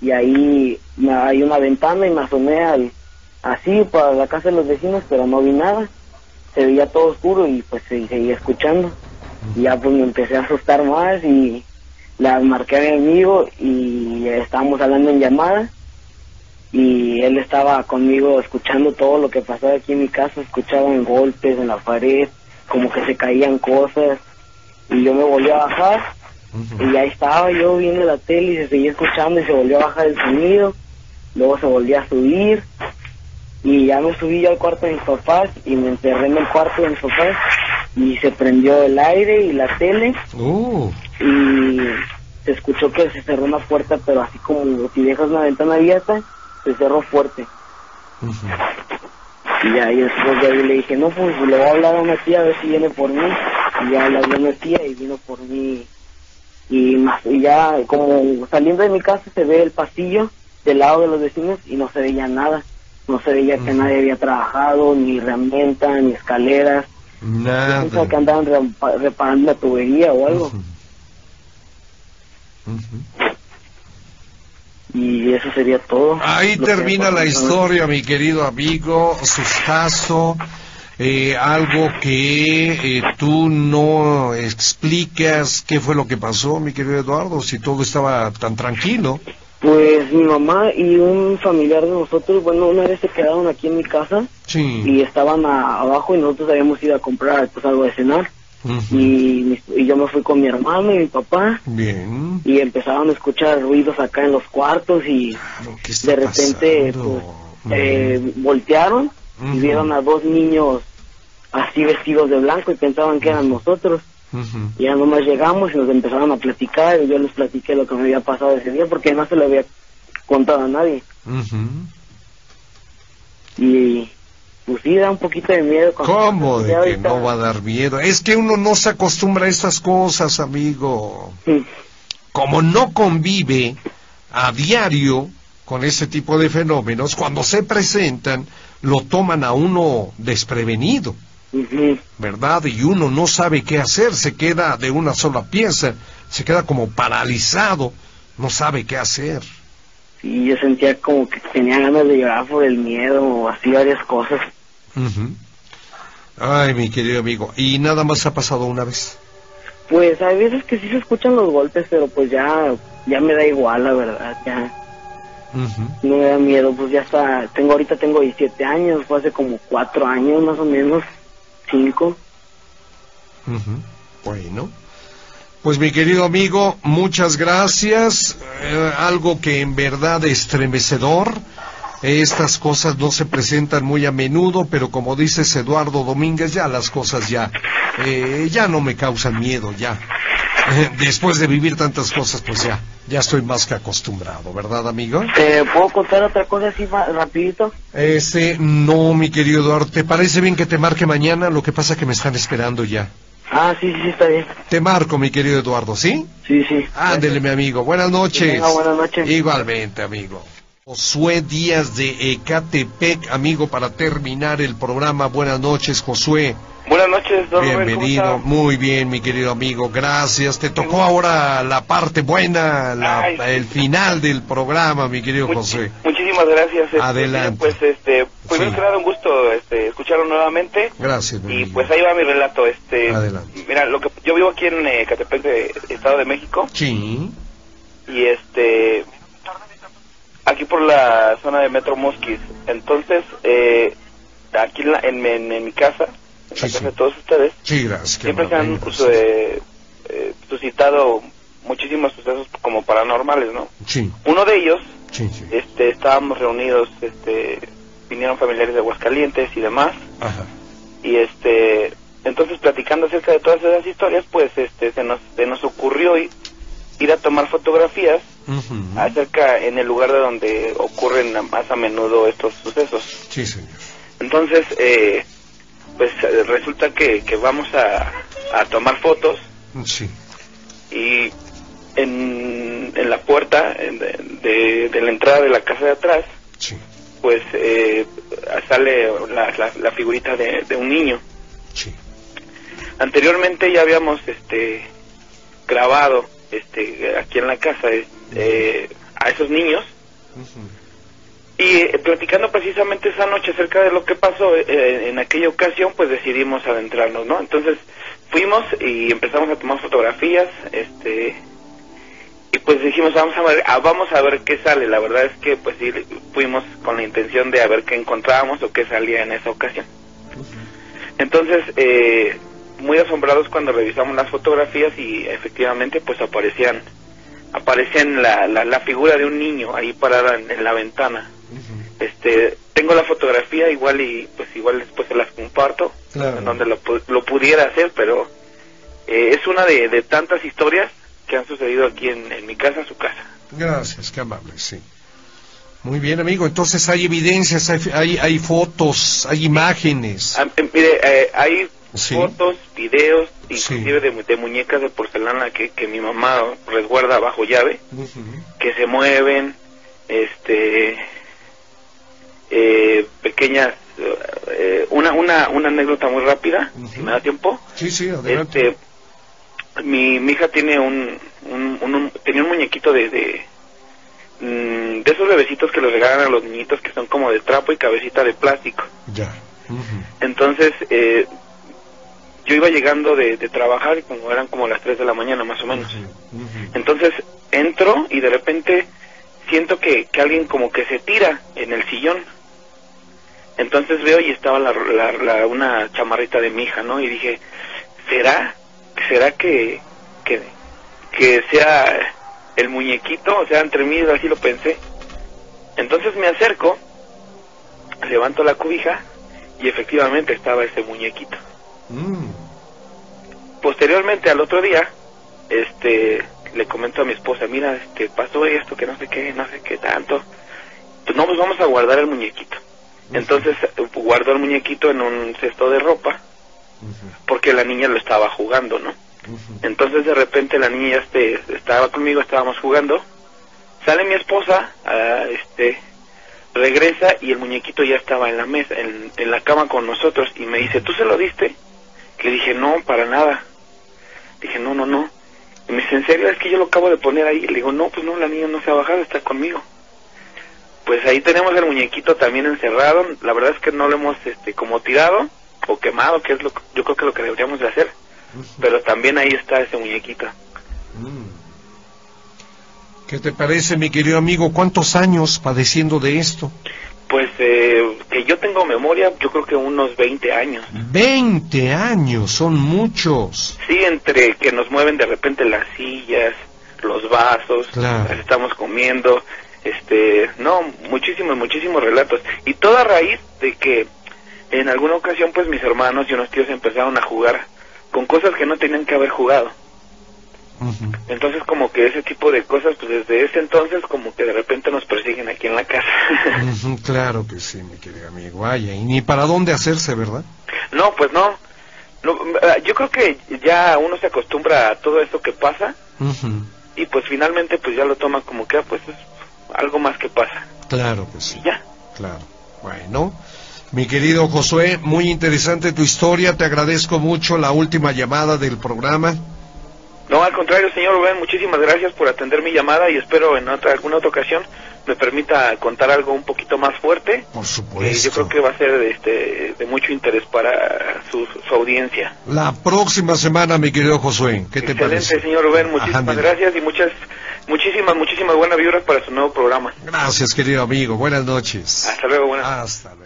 Y ahí me, hay una ventana y me asomé al, así para la casa de los vecinos, pero no vi nada. Se veía todo oscuro y pues se, seguía escuchando. Y ya pues me empecé a asustar más y las marqué a mi amigo y estábamos hablando en llamada. Y él estaba conmigo escuchando todo lo que pasaba aquí en mi casa. Escuchaban golpes en la pared, como que se caían cosas. Y yo me volví a bajar. Y ahí estaba yo viendo la tele y se seguía escuchando y se volvió a bajar el sonido, luego se volvió a subir y ya me subí yo al cuarto de mis papás y me enterré en el cuarto de mis papás y se prendió el aire y la tele uh. y se escuchó que se cerró una puerta, pero así como si dejas una ventana abierta, se cerró fuerte. Uh-huh. Y ya yo después de ahí le dije, no, pues le voy a hablar a una tía a ver si viene por mí. Y ya le hablé a una tía y vino por mí. Y, más, y ya como saliendo de mi casa se ve el pasillo del lado de los vecinos y no se veía nada, no se veía uh-huh. que nadie había trabajado, ni herramienta, ni escaleras, nada. Yo pensaba que andaban re- reparando la tubería o algo. Uh-huh. Uh-huh. Y eso sería todo. Ahí termina la historia, mi querido amigo, sustazo. Eh, algo que eh, tú no explicas qué fue lo que pasó, mi querido Eduardo, si todo estaba tan tranquilo. Pues mi mamá y un familiar de nosotros, bueno, una vez se quedaron aquí en mi casa. Sí. Y estaban a, abajo y nosotros habíamos ido a comprar pues algo de cenar. Uh-huh. y, y yo me fui con mi hermano y mi papá. Bien. Y empezaron a escuchar ruidos acá en los cuartos y claro, ¿qué está de repente pues, eh, voltearon. Uh-huh. Y vieron a dos niños así vestidos de blanco y pensaban que eran nosotros. Uh-huh. Y ya nomás llegamos y nos empezaron a platicar y yo les platiqué lo que me había pasado ese día porque no se lo había contado a nadie. Uh-huh. Y pues sí, da un poquito de miedo. ¿Cómo de que ahorita no va a dar miedo? Es que uno no se acostumbra a estas cosas, amigo. Sí. Como no convive a diario con ese tipo de fenómenos, cuando se presentan lo toman a uno desprevenido, uh-huh. ¿verdad? Y uno no sabe qué hacer, se queda de una sola pieza, se queda como paralizado, no sabe qué hacer. Sí, yo sentía como que tenía ganas de llorar por el miedo o así varias cosas. Uh-huh. Ay, mi querido amigo, ¿y nada más ha pasado una vez? Pues hay veces que sí se escuchan los golpes, pero pues ya, ya me da igual, la verdad, ya. Uh-huh. No me da miedo, pues ya está, tengo ahorita tengo diecisiete años, fue hace como cuatro años más o menos, cinco. Uh-huh. Bueno, pues mi querido amigo, muchas gracias, eh, algo que en verdad es estremecedor, estas cosas no se presentan muy a menudo, pero como dices Eduardo Domínguez, ya las cosas ya, eh, ya no me causan miedo ya, después de vivir tantas cosas pues ya. Ya estoy más que acostumbrado, ¿verdad, amigo? ¿Te puedo contar otra cosa así más rapidito? Este, no, mi querido Eduardo. ¿Te parece bien que te marque mañana? Lo que pasa es que me están esperando ya. Ah, sí, sí, está bien. Te marco, mi querido Eduardo, ¿sí? Sí, sí. Ándele, mi amigo. Buenas noches. Venga, buenas noches. Igualmente, amigo. Josué Díaz de Ecatepec, amigo, para terminar el programa. Buenas noches, Josué. Buenas noches, don Rubén. Bienvenido, muy bien, mi querido amigo, gracias. Te tocó ahora la parte buena, la, el final del programa, mi querido Muchi José. Muchísimas gracias. Este, adelante. Pues, este, primero sí. que nada, un gusto este, escucharlo nuevamente. Gracias. Y amigo. Pues ahí va mi relato. Este, adelante. Mira, lo que yo vivo aquí en Ecatepec, eh, Estado de México. Sí. Y este, aquí por la zona de Metro Mosquis. Entonces, eh, aquí en, la, en, en, en mi casa. En sí, la casa de todos ustedes, sí, gracias, siempre se han pues, eh, eh, suscitado muchísimos sucesos como paranormales, ¿no? Sí. Uno de ellos, sí, sí. Este, estábamos reunidos, este, vinieron familiares de Aguascalientes y demás. Ajá. Y este, entonces platicando acerca de todas esas historias, pues este, se nos, se nos ocurrió ir a tomar fotografías uh-huh. acerca en el lugar de donde ocurren más a menudo estos sucesos. Sí, señor. Entonces, eh, pues resulta que, que vamos a, a tomar fotos. Sí. Y en, en la puerta de, de, de la entrada de la casa de atrás, sí. pues eh, sale la, la, la figurita de, de un niño. Sí. Anteriormente ya habíamos este grabado este aquí en la casa eh, a esos niños. Uh-huh. Y eh, platicando precisamente esa noche acerca de lo que pasó eh, en aquella ocasión, pues decidimos adentrarnos, ¿no? Entonces fuimos y empezamos a tomar fotografías, este, y pues dijimos vamos a ver, ah, vamos a ver qué sale. La verdad es que pues sí, fuimos con la intención de a ver qué encontrábamos o qué salía en esa ocasión. Entonces eh, muy asombrados cuando revisamos las fotografías y efectivamente pues aparecían, aparecían la, la, la figura de un niño ahí parada en, en la ventana. Este, tengo la fotografía igual y pues igual después se las comparto, claro. En donde lo, lo pudiera hacer, pero eh, es una de, de tantas historias que han sucedido aquí en, en mi casa, en su casa. Gracias, qué amable, sí. Muy bien, amigo, entonces hay evidencias, hay, hay, hay fotos, hay imágenes. Ah, mire, eh, hay sí. fotos, videos, inclusive sí. de, de muñecas de porcelana que, que mi mamá resguarda bajo llave, uh-huh. que se mueven, este... Eh, pequeñas eh, una, una una anécdota muy rápida, uh-huh. si me da tiempo. Sí, sí, adelante. Este, mi, mi hija tiene un, un, un, un tenía un muñequito de de, mm, de esos bebecitos que le regalan a los niñitos, que son como de trapo y cabecita de plástico. Ya. Uh-huh. Entonces eh, yo iba llegando de, de trabajar y como eran como las tres de la mañana más o menos. Uh-huh. Uh-huh. Entonces entro y de repente siento que, que alguien como que se tira en el sillón. Entonces veo y estaba la, la, la, una chamarrita de mi hija, ¿no? Y dije, ¿será? ¿Será que, que, que sea el muñequito? O sea, entre mí así lo pensé. Entonces me acerco, levanto la cobija y efectivamente estaba ese muñequito. Mm. Posteriormente, al otro día, este... le comento a mi esposa, mira, este, pasó esto, que no sé qué, no sé qué tanto. Pues no, pues vamos a guardar el muñequito. Uh-huh. Entonces guardo el muñequito en un cesto de ropa, uh-huh. porque la niña lo estaba jugando, ¿no? Uh-huh. Entonces de repente la niña este, estaba conmigo, estábamos jugando, sale mi esposa, uh, este, regresa y el muñequito ya estaba en la mesa, en, en la cama con nosotros, y me dice, ¿tú se lo diste? Le dije, no, para nada. Dije, no, no, no. Y me dice, ¿en serio? Es que yo lo acabo de poner ahí. Le digo, no, pues no, la niña no se ha bajado, está conmigo. Pues ahí tenemos el muñequito también encerrado. La verdad es que no lo hemos este, como tirado o quemado, que es lo yo creo que lo que deberíamos de hacer. Pero también ahí está ese muñequito. ¿Qué te parece, mi querido amigo? ¿Cuántos años padeciendo de esto? Pues eh, que yo tengo memoria, yo creo que unos veinte años. veinte años, son muchos. Sí, entre que nos mueven de repente las sillas, los vasos, claro. las estamos comiendo, este, no, muchísimos, muchísimos relatos. Y todo a raíz de que en alguna ocasión pues mis hermanos y unos tíos empezaron a jugar con cosas que no tenían que haber jugado. Uh-huh. Entonces como que ese tipo de cosas, pues desde ese entonces como que de repente nos persiguen aquí en la casa. Uh-huh, claro que sí, mi querido amigo. Vaya, y ni para dónde hacerse, ¿verdad? No, pues no. no yo creo que ya uno se acostumbra a todo esto que pasa. Uh-huh. Y pues finalmente pues ya lo toma como que pues es algo más que pasa. Claro que sí. Y ya. Claro. Bueno, mi querido Josué, muy interesante tu historia. Te agradezco mucho la última llamada del programa. No, al contrario, señor Rubén, muchísimas gracias por atender mi llamada y espero en otra, alguna otra ocasión me permita contar algo un poquito más fuerte. Por supuesto. Eh, yo creo que va a ser de, este, de mucho interés para su, su audiencia. La próxima semana, mi querido Josué, ¿qué te parece? Excelente, señor Rubén, muchísimas Ajá, gracias y muchas, muchísimas, muchísimas buenas vibras para su nuevo programa. Gracias, querido amigo, buenas noches. Hasta luego, buenas noches. Hasta luego.